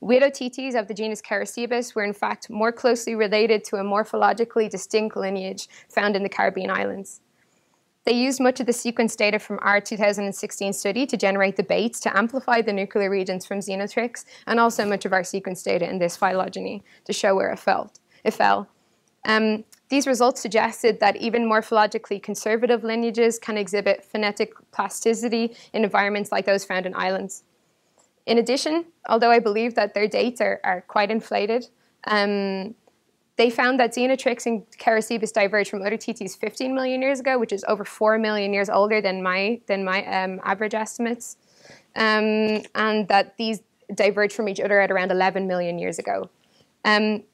widow Titis of the genus Cheracebus were in fact more closely related to a morphologically distinct lineage found in the Caribbean islands. They used much of the sequence data from our 2016 study to generate the baits to amplify the nuclear regions from Xenothrix, and also much of our sequence data in this phylogeny to show where it fell. These results suggested that even morphologically conservative lineages can exhibit phenetic plasticity in environments like those found in islands. In addition, although I believe that their dates are quite inflated, they found that Xenothrix and Cheracebus diverged from other Titis 15 million years ago, which is over 4 million years older than my average estimates, and that these diverged from each other at around 11 million years ago.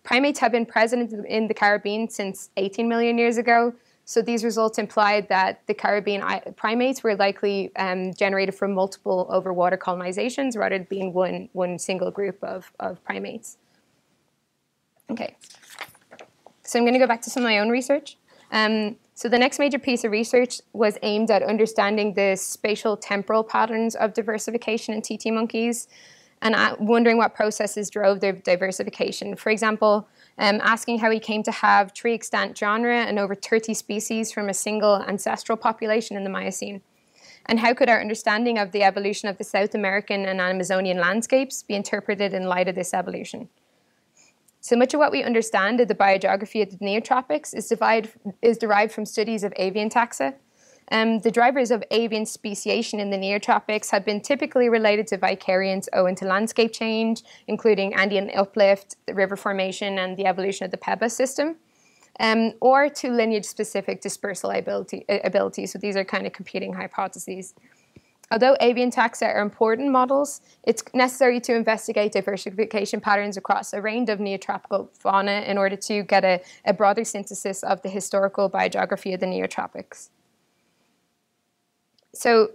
Primates have been present in the Caribbean since 18 million years ago, so these results implied that the Caribbean primates were likely generated from multiple overwater colonizations rather than being one single group of primates. Okay, so I'm going to go back to some of my own research. So the next major piece of research was aimed at understanding the spatial temporal patterns of diversification in Titi monkeys and wondering what processes drove their diversification. For example, asking how we came to have 3 extant genera and over 30 species from a single ancestral population in the Miocene. And how could our understanding of the evolution of the South American and Amazonian landscapes be interpreted in light of this evolution? So much of what we understand of the biogeography of the neotropics is derived from studies of avian taxa. The drivers of avian speciation in the neotropics have been typically related to vicariants owing to landscape change, including Andean uplift, the river formation, and the evolution of the Peba system, or to lineage-specific dispersal ability. So these are kind of competing hypotheses. Although avian taxa are important models, it's necessary to investigate diversification patterns across a range of neotropical fauna in order to get a broader synthesis of the historical biogeography of the neotropics. So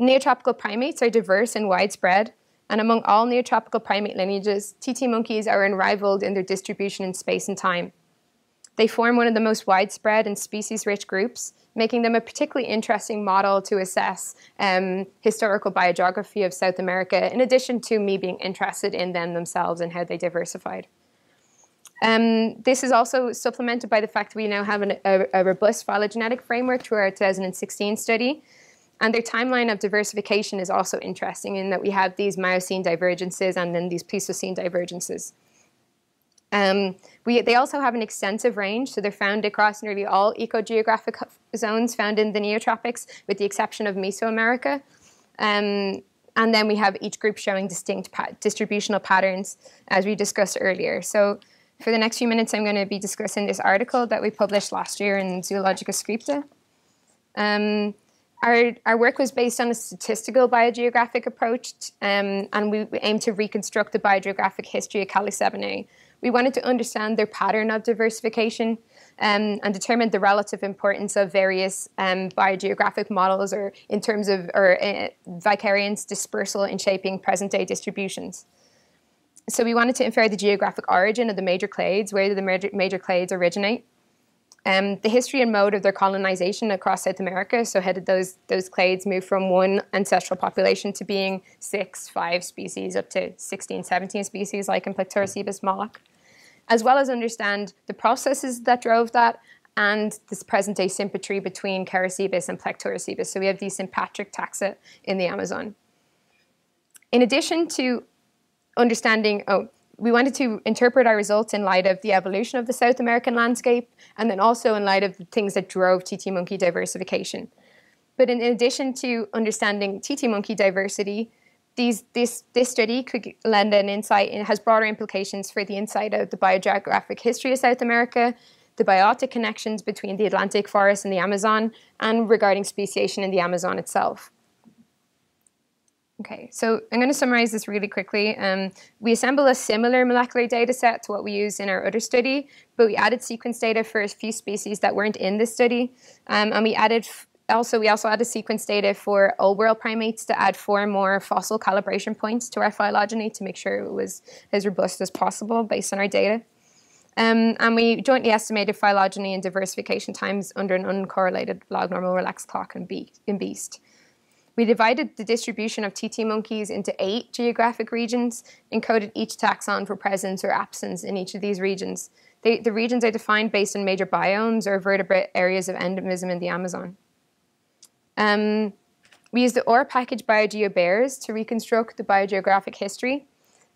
neotropical primates are diverse and widespread, and among all neotropical primate lineages, Titi monkeys are unrivaled in their distribution in space and time. They form one of the most widespread and species-rich groups, making them a particularly interesting model to assess historical biogeography of South America, in addition to me being interested in them themselves and how they diversified. This is also supplemented by the fact that we now have a robust phylogenetic framework through our 2016 study. And their timeline of diversification is also interesting in that we have these Miocene divergences and then these Pleistocene divergences. They also have an extensive range, so they're found across nearly all ecogeographic zones found in the neotropics, with the exception of Mesoamerica. And then we have each group showing distinct distributional patterns, as we discussed earlier. So for the next few minutes, I'm going to be discussing this article that we published last year in Zoologica Scripta. Our work was based on a statistical biogeographic approach, and we aimed to reconstruct the biogeographic history of Callicebinae. We wanted to understand their pattern of diversification and determine the relative importance of various biogeographic models, or in terms of vicariance dispersal in shaping present-day distributions. So we wanted to infer the geographic origin of the major clades, where the major clades originate. The history and mode of their colonization across South America, so how did those clades move from one ancestral population to being 6, 5 species, up to 16, 17 species, like in Plecturocebus Moloch, as well as understand the processes that drove that and this present-day sympatry between Cheracebus and Plecturocebus. So we have these sympatric taxa in the Amazon. In addition to understanding... We wanted to interpret our results in light of the evolution of the South American landscape, and then also in light of the things that drove Titi monkey diversification. But in addition to understanding Titi monkey diversity, this study could lend an insight and has broader implications for the insight of the biogeographic history of South America, the biotic connections between the Atlantic forest and the Amazon, and regarding speciation in the Amazon itself. Okay, so I'm going to summarize this really quickly. We assemble a similar molecular data set to what we used in our other study, but we added sequence data for a few species that weren't in this study. And we also added sequence data for old-world primates to add 4 more fossil calibration points to our phylogeny to make sure it was as robust as possible based on our data. And we jointly estimated phylogeny and diversification times under an uncorrelated log normal relaxed clock in beast. We divided the distribution of Titi monkeys into 8 geographic regions and coded each taxon for presence or absence in each of these regions. The regions are defined based on major biomes or vertebrate areas of endemism in the Amazon. We used the OR package BioGeoBears to reconstruct the biogeographic history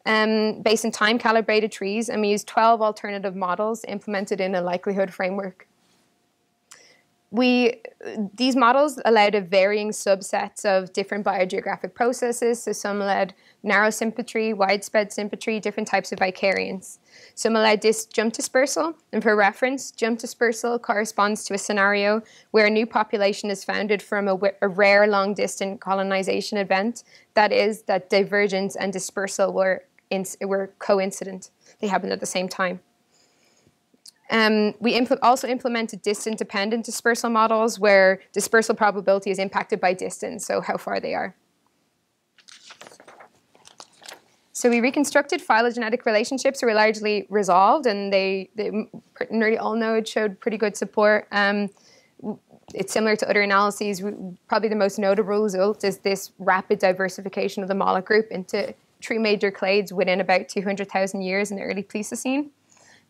based on time-calibrated trees, and we used 12 alternative models implemented in a likelihood framework. These models allowed a varying subsets of different biogeographic processes. So some allowed narrow sympatry, widespread sympatry, different types of vicariance. Some allowed this jump dispersal. And for reference, jump dispersal corresponds to a scenario where a new population is founded from a rare long-distance colonization event. That is, that divergence and dispersal were coincident. They happened at the same time. We also implemented distance-dependent dispersal models where dispersal probability is impacted by distance, so how far they are. So we reconstructed phylogenetic relationships that were largely resolved, and they nearly all nodes showed pretty good support. It's similar to other analyses. Probably the most notable result is this rapid diversification of the Moloch group into 3 major clades within about 200,000 years in the early Pleistocene.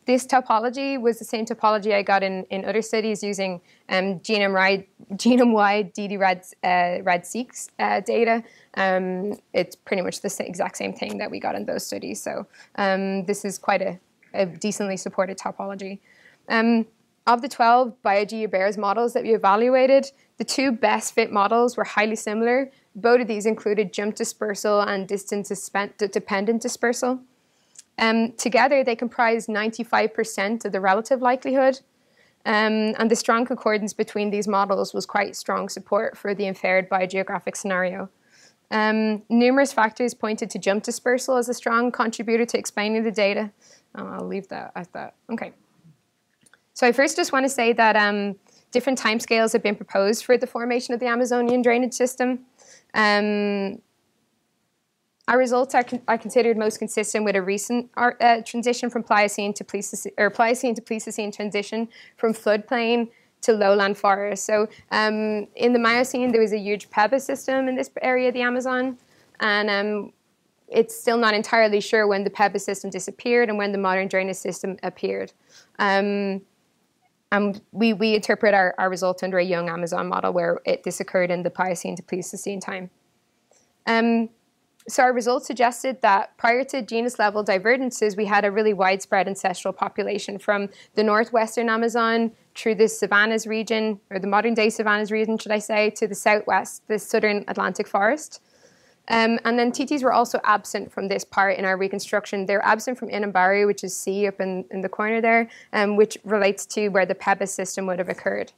This topology was the same topology I got in other studies using genome-wide DD-RAD-seq data. It's pretty much the exact same thing that we got in those studies. So this is quite a decently supported topology. Of the 12 BioGeoBears models that we evaluated, the 2 best fit models were highly similar. Both of these included jump dispersal and distance-dependent dispersal. Together, they comprise 95% of the relative likelihood, and the strong concordance between these models was quite strong support for the inferred biogeographic scenario. Numerous factors pointed to jump dispersal as a strong contributor to explaining the data. I'll leave that at that. Okay. So I first just want to say that different timescales have been proposed for the formation of the Amazonian drainage system. Our results are considered most consistent with a recent transition from Pliocene to Pleistocene, or Pliocene to Pleistocene transition from floodplain to lowland forest. So in the Miocene, there was a huge pebble system in this area of the Amazon, and it's still not entirely sure when the pebble system disappeared and when the modern drainage system appeared. And we interpret our result under a young Amazon model where this occurred in the Pliocene to Pleistocene time. So our results suggested that prior to genus-level divergences, we had a really widespread ancestral population from the northwestern Amazon through the savannas region, or the modern-day savannas region, should I say, to the southwest, the southern Atlantic forest. And then Titis were also absent from this part in our reconstruction. They're absent from Inambari, which is C up in the corner there, which relates to where the Pebas system would have occurred.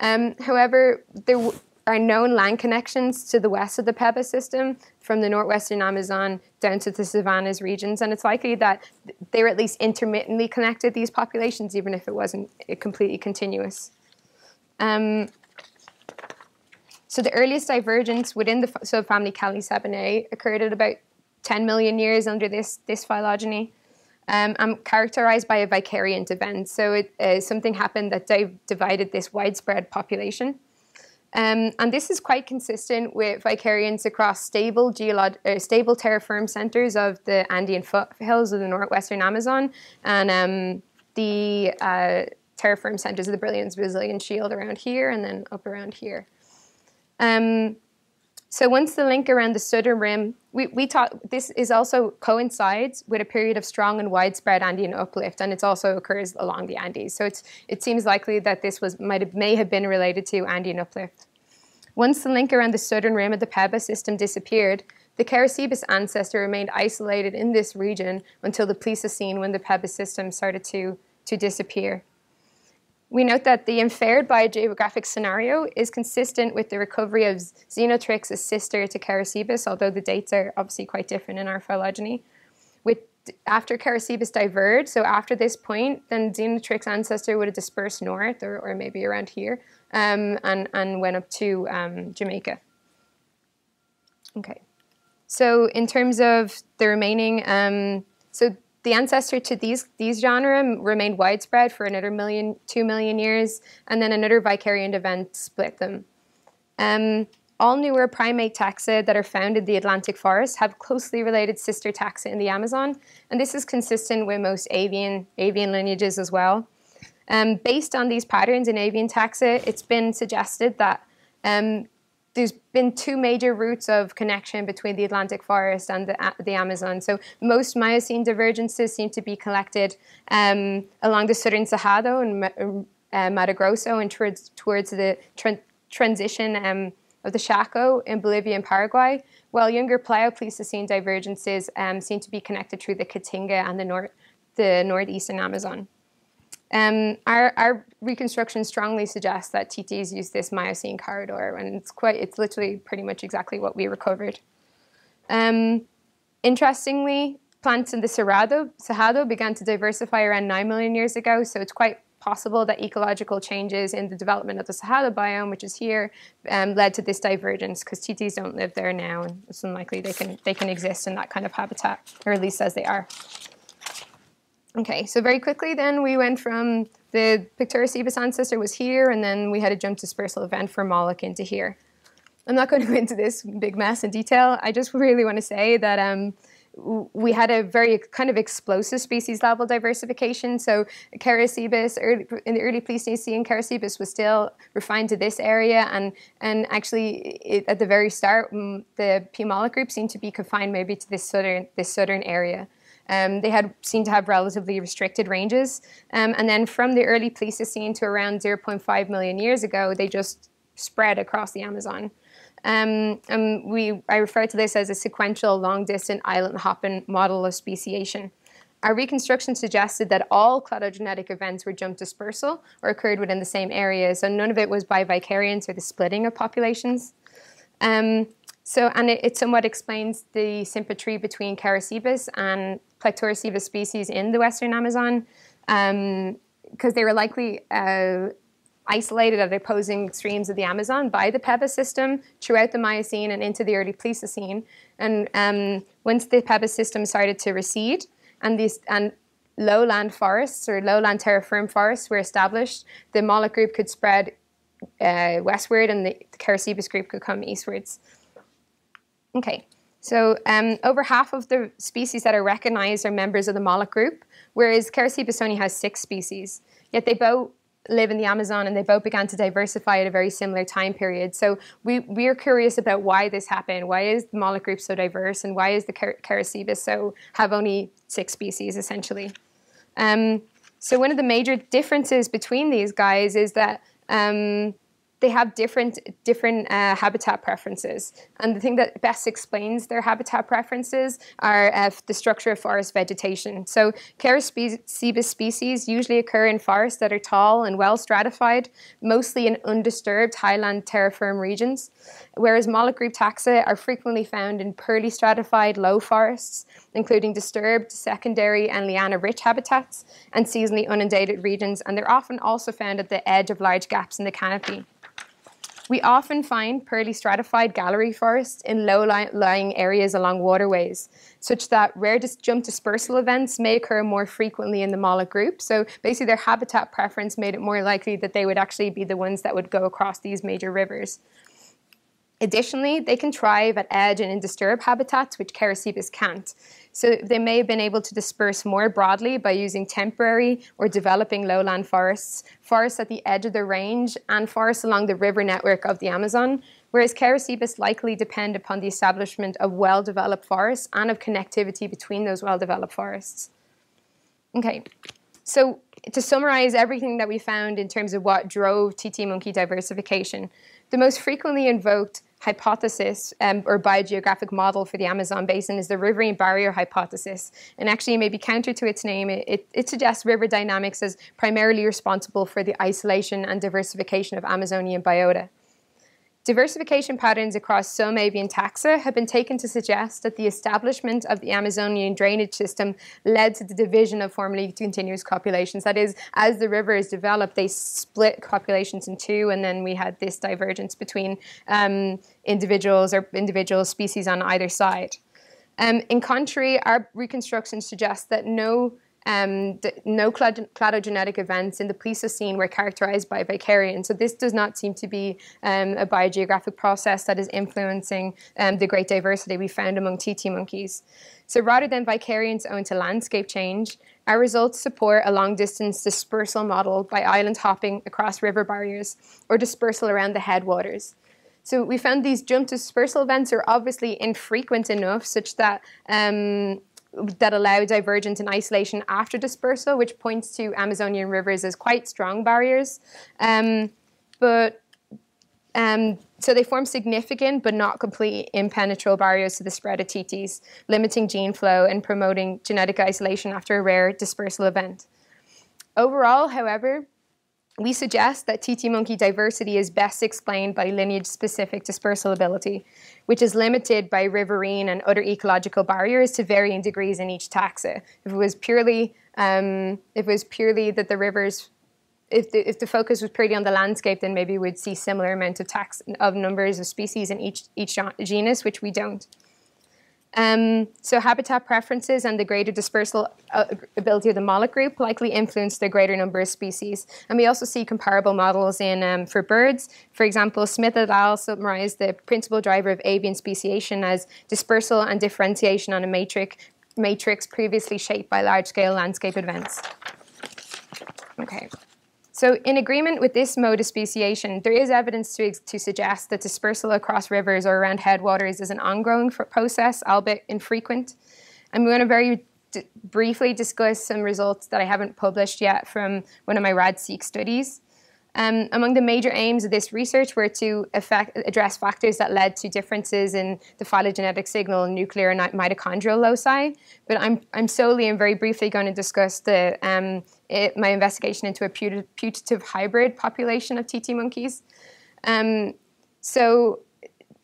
However, there are known land connections to the west of the Pebas system, from the northwestern Amazon down to the savannas regions, and it's likely that they were at least intermittently connected, these populations, even if it wasn't completely continuous. So the earliest divergence within the subfamily Callicebinae occurred at about 10 million years under this phylogeny, and characterized by a vicariant event. So something happened that divided this widespread population. And this is quite consistent with vicariants across stable terra firm centers of the Andean foothills of the northwestern Amazon and the terra firm centers of the Brazilian Shield around here and then up around here. So once the link around the southern rim, we thought this is also coincides with a period of strong and widespread Andean uplift, and it also occurs along the Andes. So it seems likely that this may have been related to Andean uplift. Once the link around the southern rim of the Peba system disappeared, the Cheracebus ancestor remained isolated in this region until the Pleistocene, when the Peba system started to disappear. We note that the inferred biogeographic scenario is consistent with the recovery of Xenothrix's sister to Cheracebus, although the dates are obviously quite different in our phylogeny. After Cheracebus diverged, so after this point, then Xenothrix's ancestor would have dispersed north, or maybe around here, and went up to Jamaica. Okay. So in terms of the remaining, the ancestor to these genera remained widespread for another 2 million years, and then another vicariant event split them. All newer primate taxa that are found in the Atlantic forest have closely related sister taxa in the Amazon, and this is consistent with most avian lineages as well. Based on these patterns in avian taxa, it's been suggested that there's been two major routes of connection between the Atlantic forest and the Amazon. So most Miocene divergences seem to be collected along the southern Cerrado and Mato Grosso, and towards the transition of the Chaco in Bolivia and Paraguay, while younger Pleistocene divergences seem to be connected through the Caatinga and the northeastern Amazon. Our reconstruction strongly suggests that Titis used this Miocene corridor, and it's literally pretty much exactly what we recovered. Interestingly, plants in the Cerrado began to diversify around 9 million years ago, so it's quite possible that ecological changes in the development of the Cerrado biome, which is here, led to this divergence, because Titis don't live there now, and it's unlikely they can exist in that kind of habitat, or at least as they are. Okay, so very quickly then we went from the Plecturocebus ancestor was here, and then we had a jump dispersal event for Moloch into here. I'm not going to go into this big mess in detail. I just really want to say that we had a very kind of explosive species level diversification. So Cheracebus, in the early Pleistocene, Cheracebus was still refined to this area, and actually at the very start, the P. Moloch group seemed to be confined maybe to this southern area. They seemed to have relatively restricted ranges, and then from the early Pleistocene to around 0.5 million years ago, they just spread across the Amazon. I refer to this as a sequential long-distance island-hopping model of speciation. Our reconstruction suggested that all cladogenetic events were jump dispersal or occurred within the same area, so none of it was by vicariance or the splitting of populations. And it somewhat explains the sympatry between Cheracebus and Plecturocebus species in the western Amazon, because they were likely isolated at opposing extremes of the Amazon by the Pebas system throughout the Miocene and into the early Pleistocene. And once the Pebas system started to recede and lowland forests or lowland terra firm forests were established, the Moloch group could spread westward and the Cheracebus group could come eastwards. Okay, so over half of the species that are recognized are members of the Moloch group, whereas Cheracebus only has 6 species, yet they both live in the Amazon and they both began to diversify at a very similar time period. So we are curious about why this happened. Why is the Moloch group so diverse and why is the Cheracebus so have only 6 species essentially? So one of the major differences between these guys is that they have different habitat preferences. And the thing that best explains their habitat preferences are the structure of forest vegetation. So Cheracebus species usually occur in forests that are tall and well stratified, mostly in undisturbed highland terra firm regions, whereas Moloch group taxa are frequently found in poorly stratified low forests, including disturbed, secondary and liana-rich habitats and seasonally inundated regions, and they're often also found at the edge of large gaps in the canopy. We often find poorly stratified gallery forests in low-lying areas along waterways, such that rare jump dispersal events may occur more frequently in the Moloch group. So basically their habitat preference made it more likely that they would actually be the ones that would go across these major rivers. Additionally, they can thrive at edge and in disturbed habitats, which Cheracebus can't. So they may have been able to disperse more broadly by using temporary or developing lowland forests, forests at the edge of the range, and forests along the river network of the Amazon, whereas Cheracebus likely depend upon the establishment of well-developed forests and of connectivity between those well-developed forests. Okay, so to summarize everything that we found in terms of what drove Titi monkey diversification, the most frequently invoked hypothesis or biogeographic model for the Amazon basin is the riverine barrier hypothesis. And actually, maybe counter to its name, it suggests river dynamics as primarily responsible for the isolation and diversification of Amazonian biota. Diversification patterns across some avian taxa have been taken to suggest that the establishment of the Amazonian drainage system led to the division of formerly continuous populations. That is, as the rivers developed, they split populations in two, and then we had this divergence between individuals or individual species on either side. In contrary, our reconstruction suggests that no cladogenetic events in the Pleistocene were characterized by vicariance. So this does not seem to be a biogeographic process that is influencing the great diversity we found among Titi monkeys. So rather than vicariance owing to landscape change, our results support a long-distance dispersal model by island hopping across river barriers or dispersal around the headwaters. So we found these jump dispersal events are obviously infrequent enough such that that allow divergence and isolation after dispersal, which points to Amazonian rivers as quite strong barriers. So they form significant but not completely impenetrable barriers to the spread of Titis, limiting gene flow and promoting genetic isolation after a rare dispersal event. Overall, however, we suggest that Titi monkey diversity is best explained by lineage-specific dispersal ability, which is limited by riverine and other ecological barriers to varying degrees in each taxa. If it was purely that the rivers, if the focus was purely on the landscape, then maybe we'd see similar amount of numbers of species in each genus, which we don't. So habitat preferences and the greater dispersal ability of the Moloch group likely influenced the greater number of species. And we also see comparable models in for birds. For example, Smith et al. Summarized the principal driver of avian speciation as dispersal and differentiation on a matrix previously shaped by large-scale landscape events. Okay. So in agreement with this mode of speciation, there is evidence to suggest that dispersal across rivers or around headwaters is an ongoing process, albeit infrequent. I'm going to very briefly discuss some results that I haven't published yet from one of my RAD-seq studies. Among the major aims of this research were to address factors that led to differences in the phylogenetic signal in nuclear and mitochondrial loci, but I'm solely and very briefly going to discuss the my investigation into a putative hybrid population of Titi monkeys. So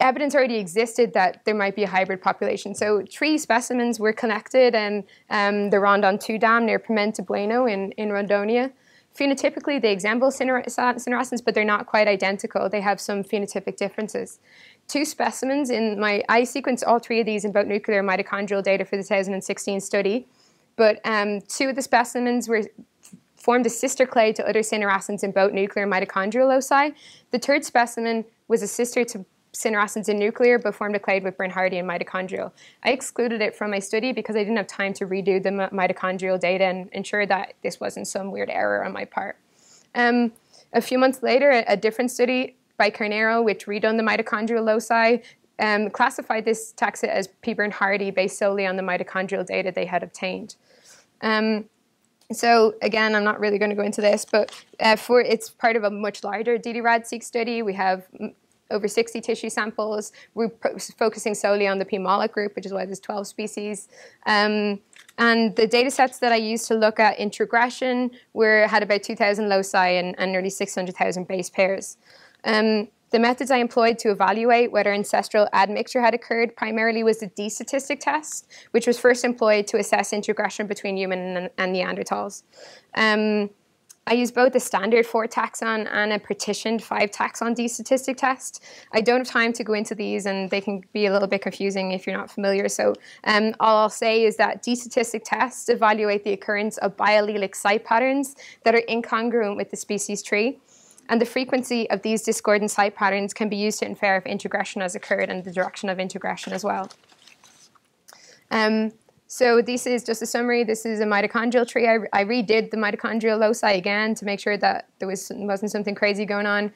evidence already existed that there might be a hybrid population. So 3 specimens were collected in the Rondon 2 Dam near Pimente Bueno in Rondonia Phenotypically, they resemble cinerasans, but they're not quite identical. They have some phenotypic differences. Two specimens in my, I sequenced all three of these in both nuclear and mitochondrial data for the 2016 study, but two of the specimens were formed a sister clade to other cinerasans in both nuclear and mitochondrial loci. The third specimen was a sister to cinerasans in nuclear, but formed a clade with Bernhardi and mitochondrial. I excluded it from my study because I didn't have time to redo the mitochondrial data and ensure that this wasn't some weird error on my part. A few months later, a different study by Carnero, which redone the mitochondrial loci, classified this taxa as P. Bernhardi based solely on the mitochondrial data they had obtained. So again, I'm not really going to go into this, but it's part of a much larger DD-RAD-seq study. We have over 60 tissue samples. We're focusing solely on the P. mollic group, which is why there's 12 species. And the data sets that I used to look at introgression had about 2,000 loci and nearly 600,000 base pairs. The methods I employed to evaluate whether ancestral admixture had occurred primarily was the D-statistic test, which was first employed to assess introgression between human and Neanderthals. I used both a standard 4-taxon and a partitioned 5-taxon D-statistic test. I don't have time to go into these, and they can be a little bit confusing if you're not familiar. So all I'll say is that D-statistic tests evaluate the occurrence of biallelic site patterns that are incongruent with the species tree. And the frequency of these discordant site patterns can be used to infer if introgression has occurred and the direction of introgression as well. So this is just a summary. This is a mitochondrial tree. I redid the mitochondrial loci again to make sure that there wasn't something crazy going on.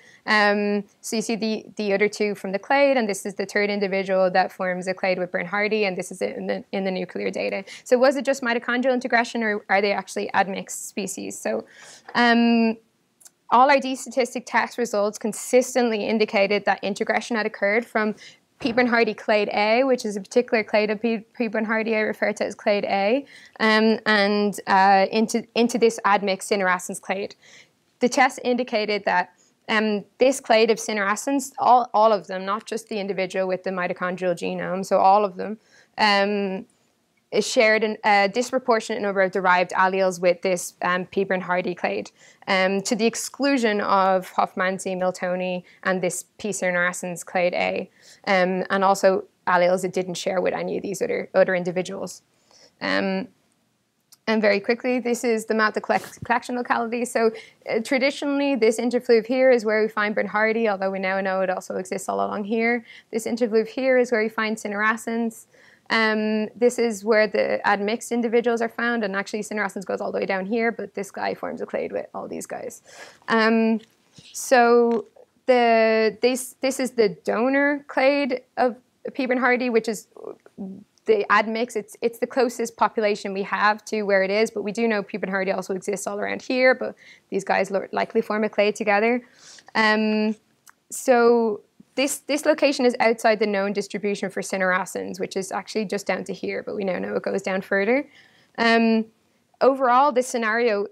So you see the other two from the clade, and this is the third individual that forms a clade with Bernhardi, and this is it in the nuclear data. So was it just mitochondrial introgression, or are they actually admixed species? So all our D-statistic test results consistently indicated that introgression had occurred from P. Bernhardi clade A, which is a particular clade of P. Bernhardi I refer to as clade A, and into this admixed cinerasans clade. The test indicated that this clade of cinerasans, all of them, not just the individual with the mitochondrial genome, so all of them, shared a disproportionate number of derived alleles with this P. Bernhardi clade, to the exclusion of Hofmannsii, Miltoni, and this P. cinerasans clade A, and also alleles it didn't share with any of these other individuals. And very quickly, this is the map of the collection locality. So traditionally, this interfluve here is where we find Bernhardi, although we now know it also exists all along here. This interfluve here is where we find cinerasans. This is where the admixed individuals are found, and actually cinerasans goes all the way down here, but this guy forms a clade with all these guys. So this is the donor clade of P. Bernhardi, which is the admixed. It's the closest population we have to where it is, but we do know P. Bernhardi also exists all around here, but these guys likely form a clade together. So This location is outside the known distribution for cinerasans, which is actually just down to here, but we now know it goes down further. Overall, this scenario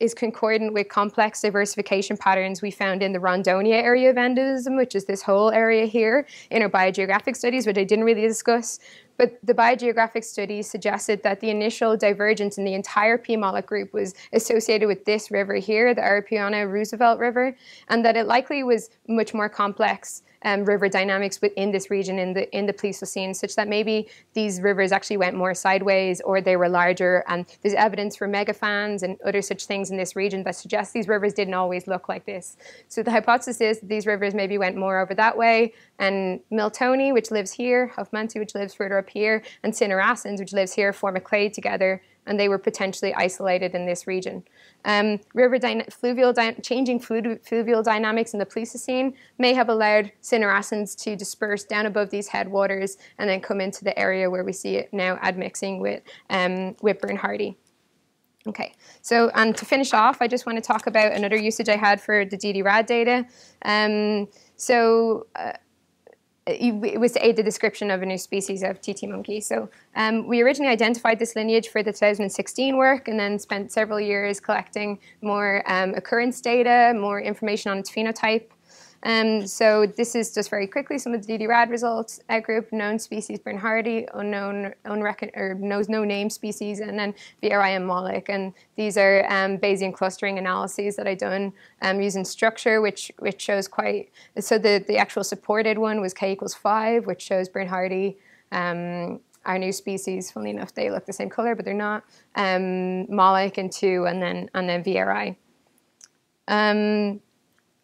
is concordant with complex diversification patterns we found in the Rondonia area of endemism, which is this whole area here, in our biogeographic studies, which I didn't really discuss. But the biogeographic studies suggested that the initial divergence in the entire P. mollic group was associated with this river here, the Arapiona-Roosevelt River, and that it likely was much more complex river dynamics within this region in the Pleistocene, such that maybe these rivers actually went more sideways or they were larger, and there's evidence for megafans and other such things in this region that suggests these rivers didn't always look like this. So the hypothesis is that these rivers maybe went more over that way, and Miltoni, which lives here, Hofmannsii, which lives further up here, and cinerasans, which lives here, form a clade together, and they were potentially isolated in this region. Changing fluvial dynamics in the Pleistocene may have allowed cinerasans to disperse down above these headwaters and then come into the area where we see it now admixing with Bernhardi. Okay, so to finish off, I just want to talk about another usage I had for the DD-RAD data. It was to aid the description of a new species of Titi monkey. So we originally identified this lineage for the 2016 work and then spent several years collecting more occurrence data, more information on its phenotype. So this is just very quickly some of the DD-RAD results. Outgroup, known species Bernhardi, no name species, and then VRIM Mollic. And these are Bayesian clustering analyses that I've done using structure, which shows quite, so the actual supported one was K = 5, which shows Bernhardi, our new species. Funnily enough, they look the same color, but they're not. Mollic in 2, and then VRI.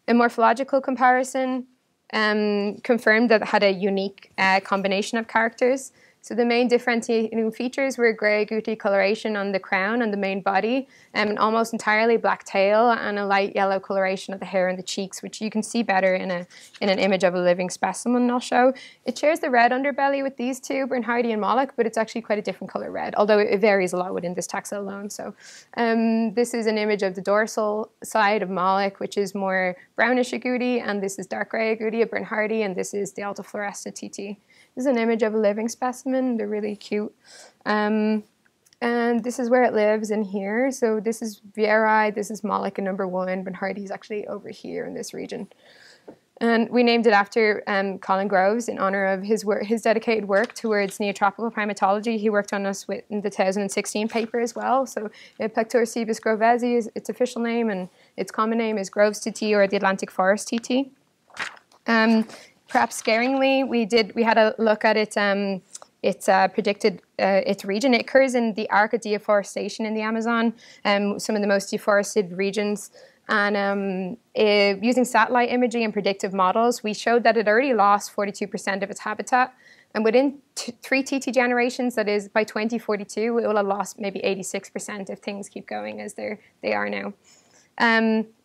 A morphological comparison confirmed that it had a unique combination of characters. So the main differentiating features were grey gouty coloration on the crown and the main body, an almost entirely black tail, and a light yellow coloration of the hair and the cheeks, which you can see better in an image of a living specimen I'll show. It shares the red underbelly with these two, Bernhardi and Mollic, but it's actually quite a different colour red, although it varies a lot within this taxa alone. So this is an image of the dorsal side of Mollic, which is more brownish agouti, and this is dark grey agouti of Bernhardi, and this is the Alta Floresta Titi. This is an image of a living specimen. They're really cute. And this is where it lives in here. So this is VRI, this is Mollic in #1, Bernhardi is actually over here in this region. And we named it after Colin Groves in honor of his dedicated work towards neotropical primatology. He worked on us in the 2016 paper as well. So Plecturocebus grovesi is its official name, and its common name is Groves Titi or the Atlantic Forest Titi. Perhaps scaringly, we had a look at its region. It occurs in the arc of deforestation in the Amazon, some of the most deforested regions. And using satellite imagery and predictive models, we showed that it already lost 42% of its habitat. And within 3 TT generations, that is by 2042, it will have lost maybe 86% if things keep going as they are now.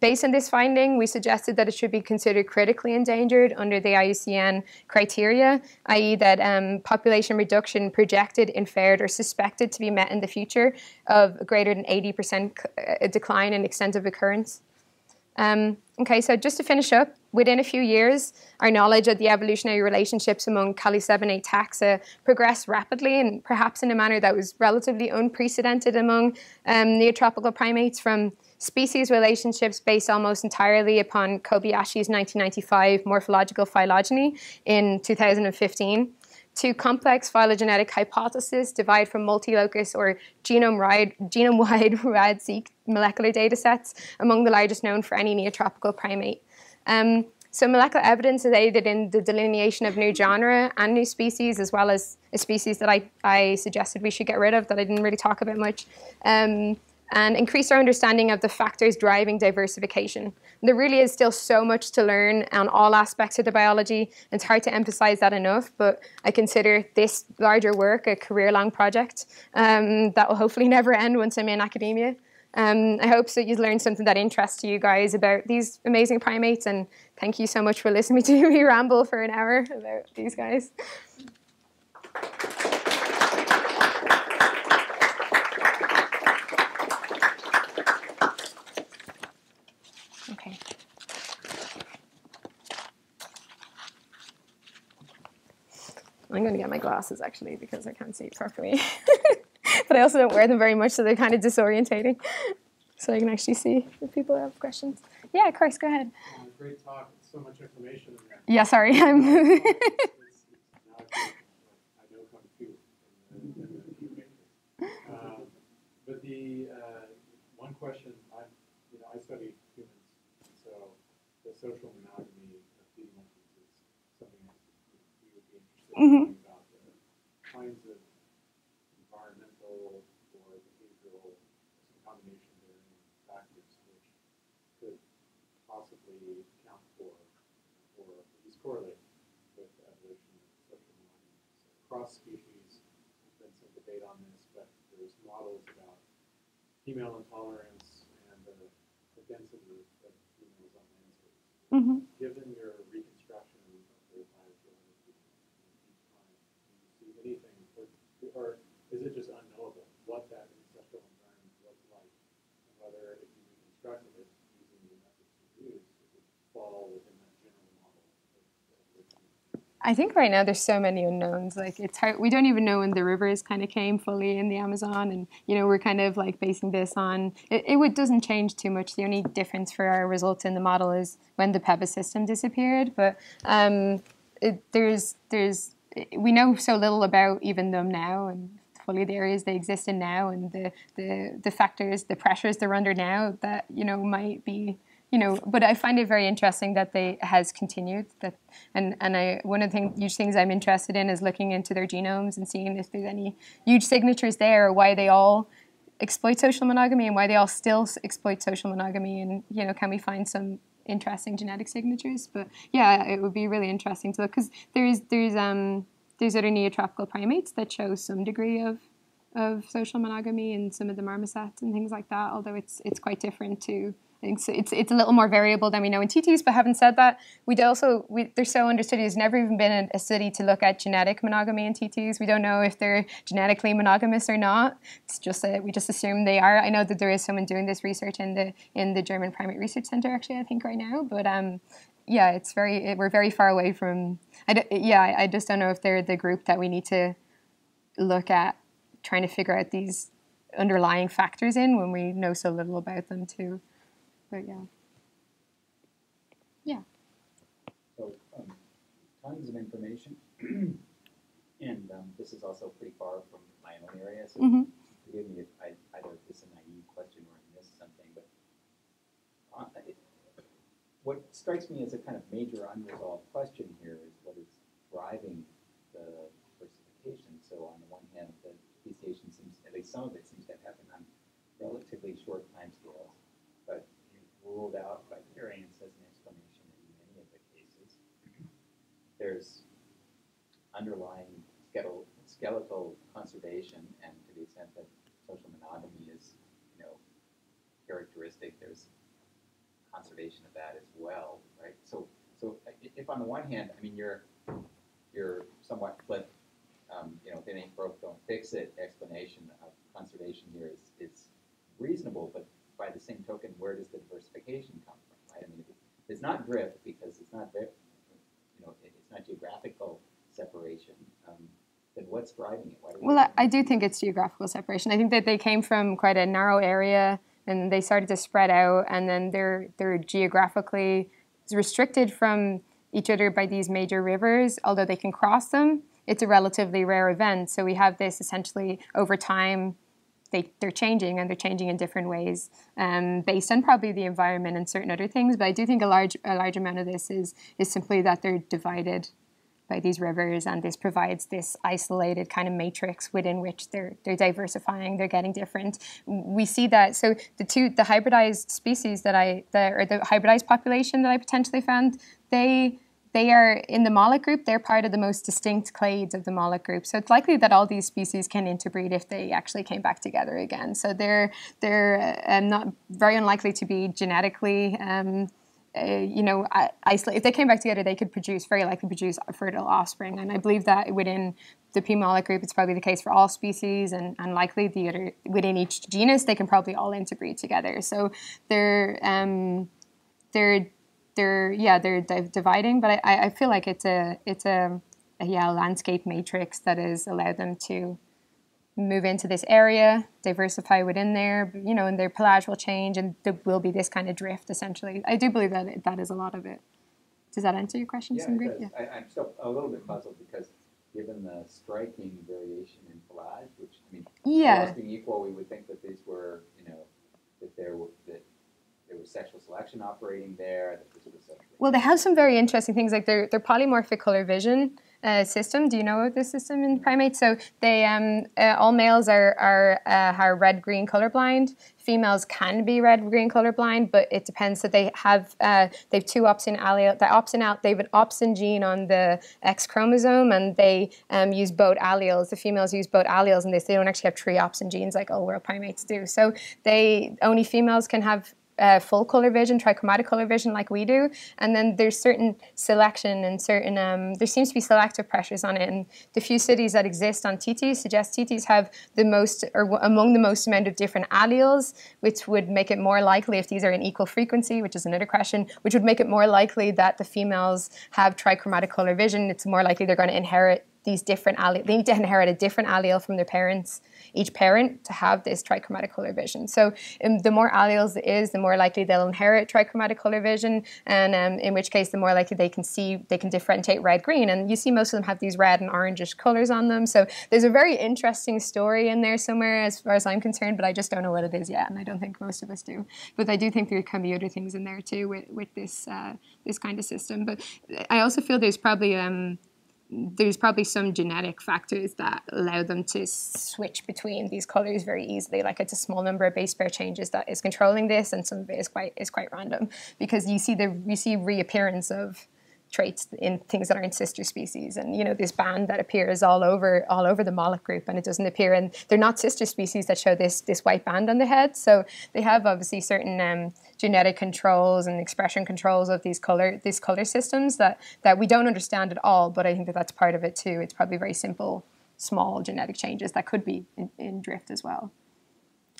Based on this finding, we suggested that it should be considered critically endangered under the IUCN criteria, i.e. that population reduction projected, inferred, or suspected to be met in the future of greater than 80% decline in extent of occurrence. Okay, so just to finish up, within a few years, our knowledge of the evolutionary relationships among Callicebinae taxa progressed rapidly, and perhaps in a manner that was relatively unprecedented among neotropical primates, from species relationships based almost entirely upon Kobayashi's 1995 morphological phylogeny in 2015, to complex phylogenetic hypotheses derived from multilocus or genome-wide rad-seq molecular data sets, among the largest known for any neotropical primate. So molecular evidence is aided in the delineation of new genera and new species, as well as a species that I suggested we should get rid of that I didn't really talk about much. And increase our understanding of the factors driving diversification. There really is still so much to learn on all aspects of the biology. It's hard to emphasize that enough, but I consider this larger work a career-long project that will hopefully never end once I'm in academia. I hope that you've learned something that interests you guys about these amazing primates, and thank you so much for listening to me ramble for an hour about these guys. I'm going to get my glasses, actually, because I can't see properly. But I also don't wear them very much, so they're kind of disorientating. So I can actually see if people have questions. Yeah, of course, go ahead. Great talk. So much information in there. Yeah, sorry. But the one question, I study humans, so the social monogamy. Mm-hmm. About the kinds of environmental or behavioral combination of factors which could possibly account for or at least correlate with evolution of social monogamy. So cross species, there's been some debate on this, but there's models about female intolerance and the density of females on landscapes. Mm-hmm. Given your reconstruction of their biology, anything, or is it just unknowable what that ancestral environment looked like, and whether if you reconstructed it using the methods you use, it would fall within that general model? I think right now there's so many unknowns. Like, it's hard. We don't even know when the rivers kind of came fully in the Amazon, and you know, we're kind of like basing this on it doesn't change too much. The only difference for our results in the model is when the Pebas system disappeared. But we know so little about even them now, and fully the areas they exist in now, and the factors, the pressures they're under now that might be. But I find it very interesting that they has continued that, and one of the huge things I'm interested in is looking into their genomes and seeing if there's any huge signatures there, or why they all exploit social monogamy and why they all still exploit social monogamy, and can we find some interesting genetic signatures? But yeah, it would be really interesting to look, because there's other neotropical primates that show some degree of social monogamy, and some of the marmosets and things like that. Although it's quite different to. It's a little more variable than we know in TTs, but having said that, they're so understudied. There's never even been a study to look at genetic monogamy in TTs. We don't know if they're genetically monogamous or not. It's just we just assume they are. I know that there is someone doing this research in the German Primate Research Center, actually, I think right now. But yeah, we're very far away from. I just don't know if they're the group that we need to look at trying to figure out these underlying factors in when we know so little about them too. But yeah. So tons of information, and this is also pretty far from my own area. So forgive me if I don't know if this is a naive question or I missed something. But what strikes me as a kind of major unresolved question here is what is driving the diversification. So on the one hand, the speciation seems, at least some of it seems to have happened on relatively short time scales. But ruled out by variance as an explanation in many of the cases. There's underlying skeletal conservation, and to the extent that social monogamy is, characteristic, there's conservation of that as well, right? So if on the one hand, I mean, you're somewhat flipped, if it ain't broke, don't fix it. Explanation of conservation here is reasonable, but by the same token, where does the diversification come from, right? I mean, it's not drift because it's not, it's not geographical separation. Then what's driving it? Why do I do think it's geographical separation. I think that they came from quite a narrow area, and they started to spread out, and then they're geographically restricted from each other by these major rivers, although they can cross them. It's a relatively rare event, so we have this essentially over time. They're changing, and they're changing in different ways based on probably the environment and certain other things. But I do think a large amount of this is simply that they're divided by these rivers, and this provides this isolated kind of matrix within which they're diversifying, they're getting different. We see that. So the hybridized species or the hybridized population that I potentially found, they are in the mollet group. They're part of the most distinct clades of the mollet group. So it's likely that all these species can interbreed if they actually came back together again. So they're not very unlikely to be genetically isolated. If they came back together, they could very likely produce fertile offspring. And I believe that within the P. mollet group, it's probably the case for all species, and likely within each genus, they can probably all interbreed together. So they're dividing, but I feel like it's a landscape matrix that has allowed them to move into this area, diversify within there, and their pelage will change, and there will be this kind of drift, essentially. I do believe that that is a lot of it. Does that answer your question to some degree? Yeah, I'm still a little bit puzzled because given the striking variation in pelage, which, I mean, all being equal, we would think that these were, there was sexual selection operating there. Well, they have some very interesting things, like their polymorphic color vision system. Do you know this system in primates? So they all males are red-green colorblind. Females can be red-green colorblind, but it depends. That they have two opsin alleles. They have an opsin gene on the X chromosome, and they use both alleles. The females use both alleles, and they don't actually have three opsin genes like all world primates do. So only females can have full color vision, trichromatic color vision like we do, and then there's certain selection and certain, there seems to be selective pressures on it, and the few studies that exist on Titi suggest Titis have the most, or among the most amount of different alleles, which would make it more likely, if these are in equal frequency, which is another question, which would make it more likely that the females have trichromatic color vision. It's more likely they're going to inherit these different alleles. They need to inherit a different allele from their parents, each parent, to have this trichromatic color vision. So the more alleles it is, the more likely they'll inherit trichromatic color vision, and in which case the more likely they can see, they can differentiate red-green. And you see most of them have these red and orangish colors on them. So there's a very interesting story in there somewhere as far as I'm concerned, but I just don't know what it is yet, and I don't think most of us do. But I do think there can be other things in there too with this, this kind of system. But I also feel there's probably some genetic factors that allow them to switch between these colors very easily. Like, it's a small number of base pair changes that is controlling this, and some of it is quite random, because you see reappearance of traits in things that are in sister species, and you know, this band that appears all over the mollusk group, and it doesn't appear, and they're not sister species that show this white band on the head. So they have obviously certain genetic controls and expression controls of these color systems that we don't understand at all. But I think that's part of it too. It's probably very simple, small genetic changes that could be in drift as well.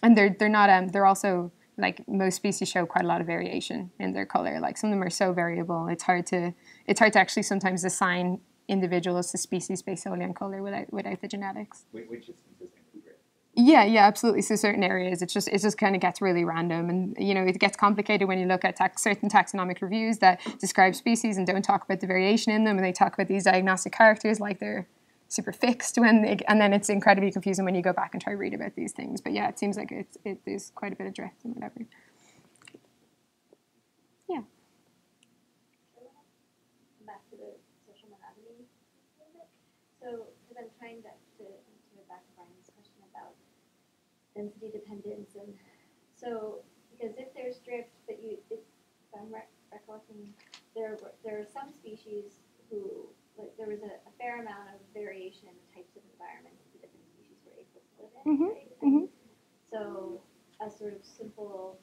And they're not they're also, like, most species show quite a lot of variation in their color. Like, some of them are so variable, it's hard to actually sometimes assign individuals to species based solely on color without the genetics. Which is consistent with drift. Yeah, absolutely. So certain areas, it just kind of gets really random, and you know, it gets complicated when you look at certain taxonomic reviews that describe species and don't talk about the variation in them, and they talk about these diagnostic characters like they're super fixed, and then it's incredibly confusing when you go back and try to read about these things. But yeah, it seems like there's quite a bit of drift and whatever. Yeah. Back to the social monogamy a little bit. So, because I'm trying to answer back to Brian's question about density dependence, and so because if there's drift, but if I'm recollecting, there are some species who, like, there was a fair amount of variation in the types of environments that the different species were able to live in, right? Mm-hmm. So a sort of simple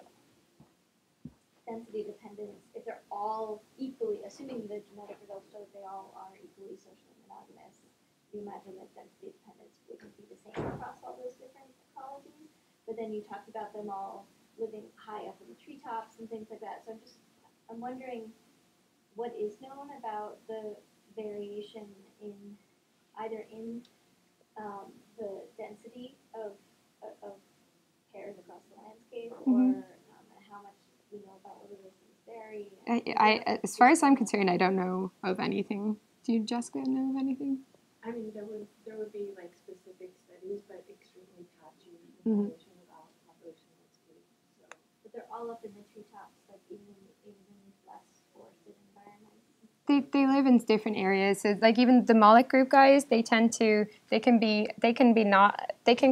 density dependence, if they're all equally, assuming the genetic results show that they all are equally socially monogamous, you imagine that density dependence wouldn't be the same across all those different ecologies. But then you talked about them all living high up in the treetops and things like that. So I'm wondering what is known about the variation in the density of pairs across the landscape, or how much we know about whether those things vary. As far as I'm concerned, I don't know of anything. Do you, Jessica, know of anything? I mean, there would be like specific studies, but extremely patchy information about population density. So, but they're all up in the treetops, like even less forested environments. They live in different areas. So, like, even the mollusk group guys, they can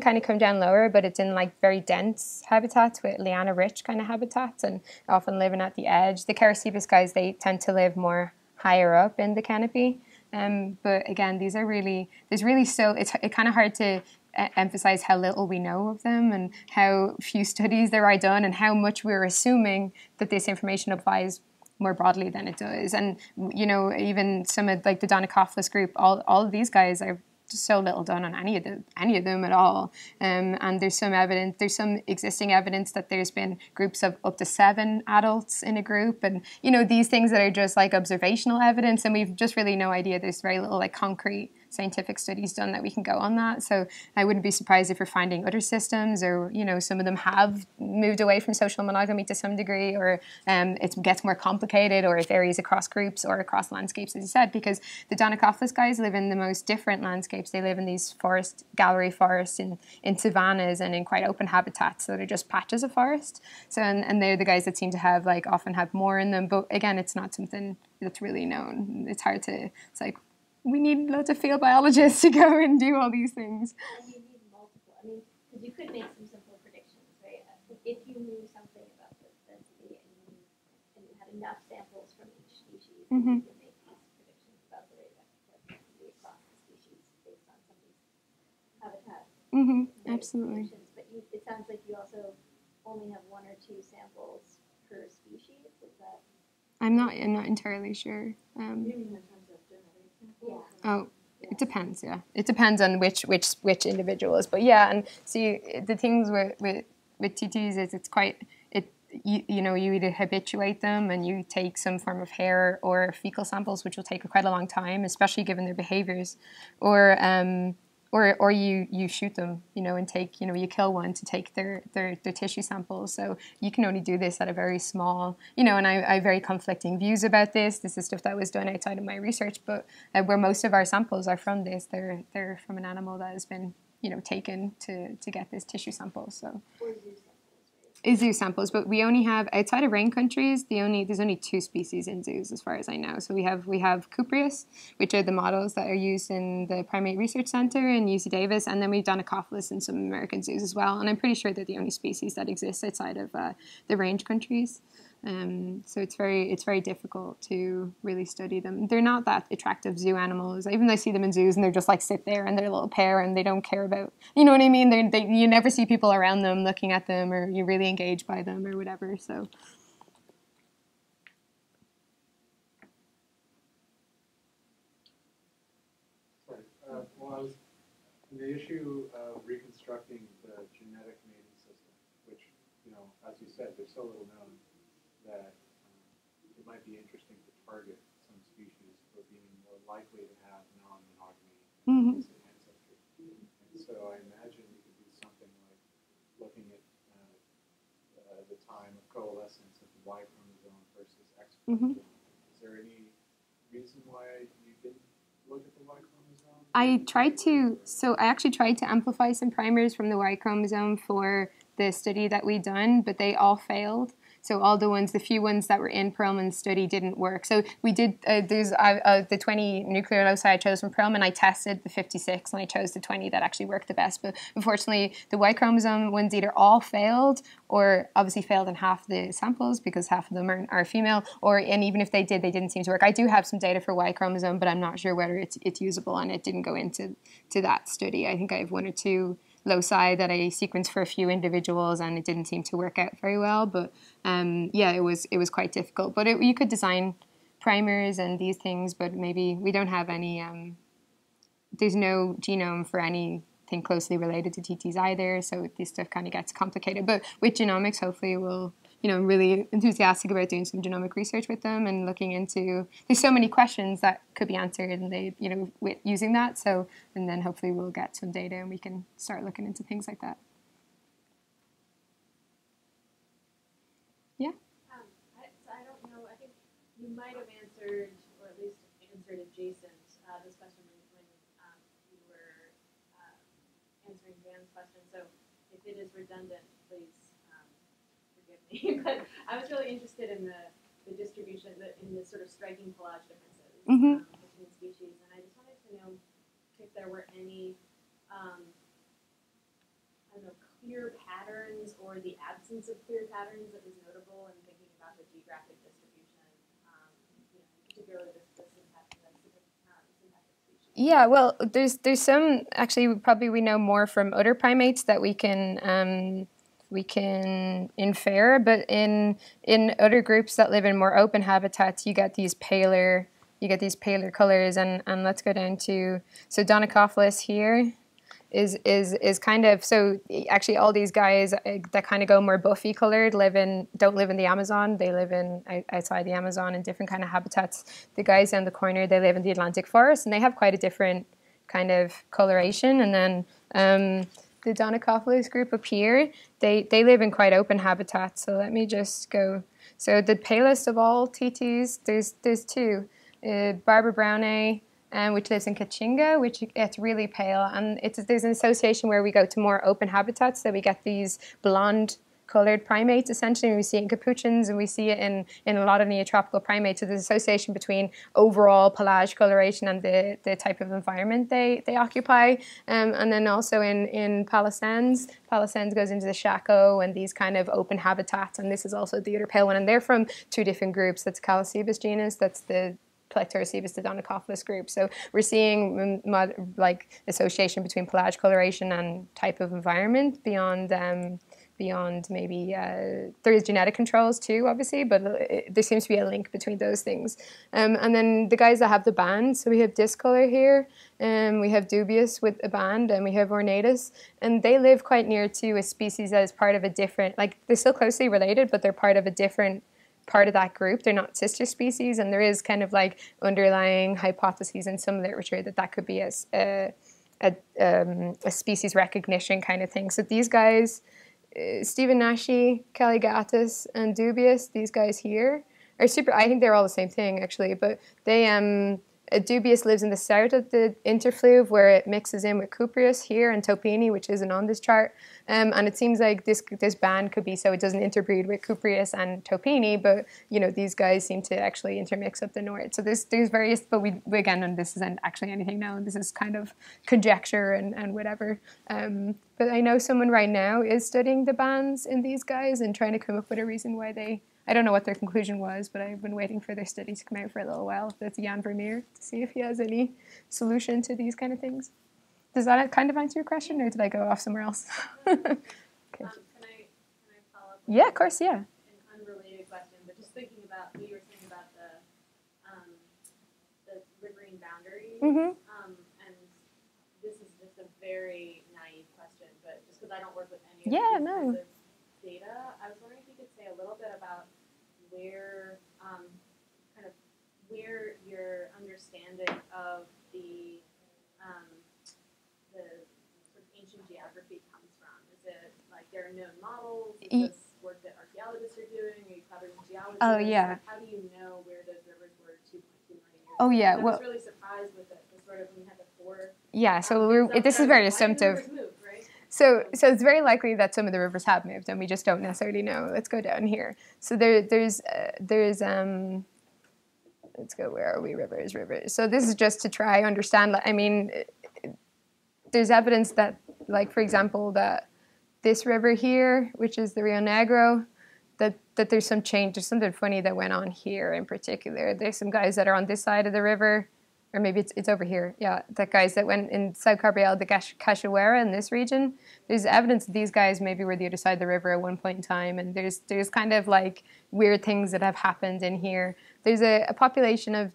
kind of come down lower, but it's in like very dense habitats with liana-rich kind of habitats, and often living at the edge. The Cheracebus guys, they tend to live more higher up in the canopy. But again, these are really, there's really still, it's kind of hard to emphasize how little we know of them, and how few studies there are done, and how much we're assuming that this information applies more broadly than it does. And you know, even some of, like, the Donikophilus group, all of these guys are just so little done on any of them at all. And there's some existing evidence that there's been groups of up to 7 adults in a group, and you know, these things that are just like observational evidence, and we've just really no idea. There's very little like concrete scientific studies done that we can go on that. So I wouldn't be surprised if we're finding other systems, or you know, some of them have moved away from social monogamy to some degree, or it gets more complicated, or it varies across groups or across landscapes, as you said, because the Donikophilus guys live in the most different landscapes. They live in these gallery forests, in savannas, and in quite open habitats, so they're just patches of forest. So and they're the guys that seem to have, like, often have more in them. But again, it's not something that's really known. It's hard to, it's like, we need lots of field biologists to go and do all these things. And you need multiple. I mean, because you could make some simple predictions, right? If you knew something about the density and you had enough samples from each species, you could make these predictions about the rate of density across the species based on some of these habitats. Absolutely. But it sounds like you also only have 1 or 2 samples per species? Is that? I'm not entirely sure. You mean in terms of genetics? Yeah. Oh, yeah. It depends. Yeah, it depends on which individuals. But yeah, and see the things with Titi's is it's quite. You know, you either habituate them and you take some form of hair or fecal samples, which will take quite a long time, especially given their behaviors, or you shoot them, you know, and take, you know, you kill one to take their tissue samples. So you can only do this at a very small, you know, and I have very conflicting views about this. This is stuff that was done outside of my research, but where most of our samples are from this, they're from an animal that has been, you know, taken to get this tissue sample. So. Zoo samples, but we only have outside of rain countries. There's only two species in zoos, as far as I know. So we have Cupreus, which are the models that are used in the Primate Research Center in UC Davis, and then we've done Echophilis in some American zoos as well. And I'm pretty sure they're the only species that exists outside of the range countries. So it's very difficult to really study them. They're not that attractive zoo animals. Even though I see them in zoos and they're just like sit there and they're a little pair and they don't care about, you know what I mean? You never see people around them looking at them or you're really engaged by them or whatever. So. Sorry. Well, I was in the issue of reconstructing the genetic mating system, which, you know, as you said, they're so little known. That it might be interesting to target some species for being more likely to have non-monogamy ancestry. And so I imagine you could do something like looking at the time of coalescence of the Y chromosome versus X chromosome. Is there any reason why you didn't look at the Y chromosome? I actually tried to amplify some primers from the Y chromosome for the study that we done, but they all failed. So all the few ones that were in Perelman's study didn't work. So we did, the 20 nuclear loci I chose from Perelman, I tested the 56 and I chose the 20 that actually worked the best. But unfortunately, the Y chromosome ones either all failed or obviously failed in half the samples because half of them are female, and even if they did, they didn't seem to work. I do have some data for Y chromosome, but I'm not sure whether it's usable and it didn't go into that study. I think I have one or two loci that I sequenced for a few individuals and it didn't seem to work out very well, but yeah, it was quite difficult. But you could design primers and these things, but maybe we don't have any, there's no genome for anything closely related to TTs either, so this stuff kind of gets complicated. But with genomics, hopefully we'll, you know, I'm really enthusiastic about doing some genomic research with them and looking into, there's so many questions that could be answered and they, you know, with using that. So, and then hopefully we'll get some data and we can start looking into things like that. Yeah? So I don't know, I think you might have answered, or at least answered adjacent, this question when you were answering Dan's question. So if it is redundant, please. But I was really interested in the distribution, in the sort of striking pelage differences between species, and I just wanted to know if there were any, I don't know, clear patterns or the absence of clear patterns that was notable in thinking about the geographic distribution, you know, particularly the syntactic species. Yeah, well, there's some, actually, we know more from other primates that we can infer, but in other groups that live in more open habitats, you get these paler colors, and let's go down to, so Donacophilis here is kind of, so actually all these guys that kind of go more buffy colored don't live in the Amazon. They live outside the Amazon in different kind of habitats. The guys down the corner, they live in the Atlantic forest, and they have quite a different kind of coloration. And then the Donacophilis group up here, they live in quite open habitats. So let me just go. So the palest of all TTs, there's two, Barbara Brownae, which lives in Kachinga, which it's really pale, and there's an association where we go to more open habitats, so we get these blonde colored primates essentially, and we see it in capuchins, and we see it in a lot of neotropical primates. So there's association between overall pelage coloration and the type of environment they occupy, and then also in Palisades. Palisades goes into the Chaco and these kind of open habitats, and this is also the other pale one, and they're from two different groups. That's Callicebus genus, that's the Plecturocebus, the Donacophilis group. So we're seeing like association between pelage coloration and type of environment beyond beyond maybe there's genetic controls too, obviously, but there seems to be a link between those things. And then the guys that have the band, so we have Discolor here, and we have Dubius with a band, and we have Ornatus, and they live quite near to a species that is part of a different, like they're still closely related, but they're part of a different part of that group. They're not sister species, and there is kind of like underlying hypotheses in some literature that that could be a species recognition kind of thing. So these guys, Stephen Nashi, Calligatus, and Dubius, these guys here are super, I think they're all the same thing actually, but they, Dubius lives in the south of the interfluve where it mixes in with Cupreus here and Topini, which isn't on this chart. And it seems like this band could be so it doesn't interbreed with Cupreus and Topini, but you know these guys seem to actually intermix up the north. So there's various, but we again, and this isn't actually anything now. This is kind of conjecture and whatever. But I know someone right now is studying the bands in these guys and trying to come up with a reason why they. I don't know what their conclusion was, but I've been waiting for their study to come out for a little while. That's Jan Vermeer, to see if he has any solution to these kind of things. Does that kind of answer your question, or did I go off somewhere else? Okay. Can I follow up? Yeah, of course, yeah. An unrelated question, but just thinking about what you were saying about the riverine boundary, mm-hmm. And this is just a very naive question, but just because I don't work with any of these kinds of data, I was wondering if you could say a little bit about where kind of where your understanding of the sort of ancient geography comes from. Is it like there are known models? Is this work that archaeologists are doing? Are you covering geology? Oh yeah. How do you know where those rivers were 2.2 million years ago? Oh yeah. Well, I was really surprised with the sort of when you had the four. Yeah. So this is very assumptive. So it's very likely that some of the rivers have moved, and we just don't necessarily know. Let's go down here. So there's let's go. Where are we? Rivers. So this is just to try understand. I mean, there's evidence that, like for example, that this river here, which is the Rio Negro, that there's some change. There's something funny that went on here in particular. There's some guys that are on this side of the river. Or maybe it's over here, yeah, that guys that went in South Gabriel de Cachoeira in this region, there's evidence that these guys maybe were the other side of the river at one point in time, and there's kind of like weird things that have happened in here. There's a population of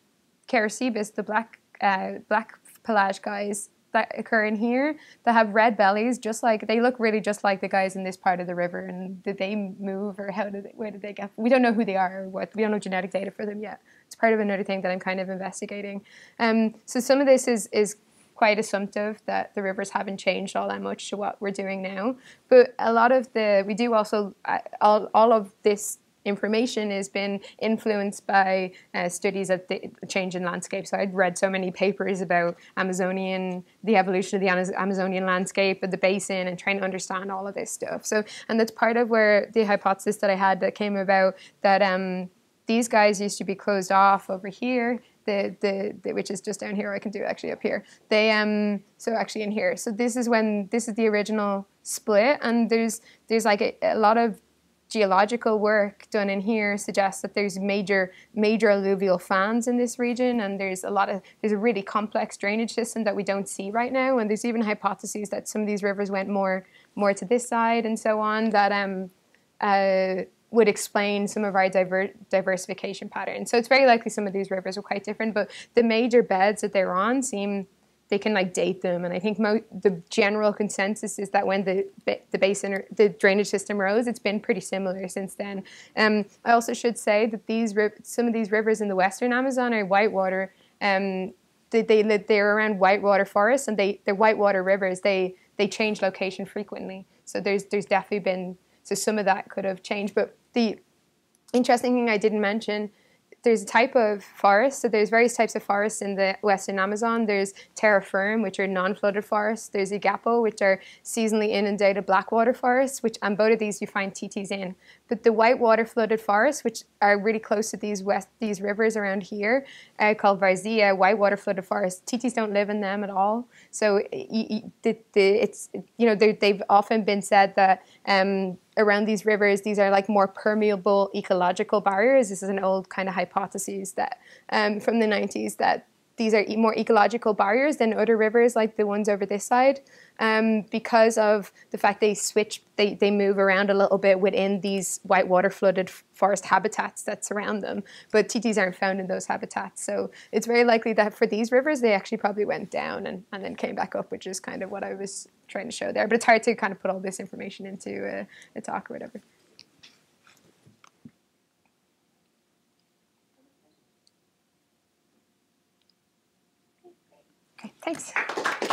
Cheracebus, the black pelage guys that occur in here, that have red bellies, just like, they look really just like the guys in this part of the river, and did they move, or where did they get, we don't know who they are, or what, we don't know genetic data for them yet. It's part of another thing that I'm kind of investigating. So some of this is quite assumptive that the rivers haven't changed all that much to what we're doing now. But a lot of we do also, all of this information has been influenced by studies of the change in landscape. So I'd read so many papers about the evolution of the Amazonian landscape, of the basin, and trying to understand all of this stuff. So, and that's part of where the hypothesis that I had that came about that, these guys used to be closed off over here, which is just down here. I can do it actually up here. They so actually in here. So this is the original split, and there's like a lot of geological work done in here suggests that there's major alluvial fans in this region, and there's a really complex drainage system that we don't see right now, and there's even hypotheses that some of these rivers went more to this side and so on that would explain some of our diversification patterns. So it's very likely some of these rivers are quite different, but the major beds that they're on seem, they can like date them. And I think the general consensus is that when the basin or the drainage system rose, it's been pretty similar since then. I also should say that some of these rivers in the Western Amazon are whitewater. They're around whitewater forests, and they're whitewater rivers. They change location frequently. So there's definitely been, so some of that could have changed. But the interesting thing I didn't mention, there's a type of forest. So there's various types of forests in the Western Amazon. There's terra firme, which are non-flooded forests. There's Igapo, which are seasonally inundated blackwater forests, which on both of these you find Titis in. But the whitewater flooded forests, which are really close to these rivers around here, called Varzea, whitewater flooded forests, Titis don't live in them at all. So it's, you know, they've often been said that around these rivers, these are like more permeable ecological barriers. This is an old kind of hypothesis that from the 90s that these are more ecological barriers than other rivers like the ones over this side, because of the fact they switch, they move around a little bit within these whitewater flooded forest habitats that surround them. But titis aren't found in those habitats. So it's very likely that for these rivers, they actually probably went down and then came back up, which is kind of what I was trying to show there. But it's hard to kind of put all this information into a talk or whatever. Thanks.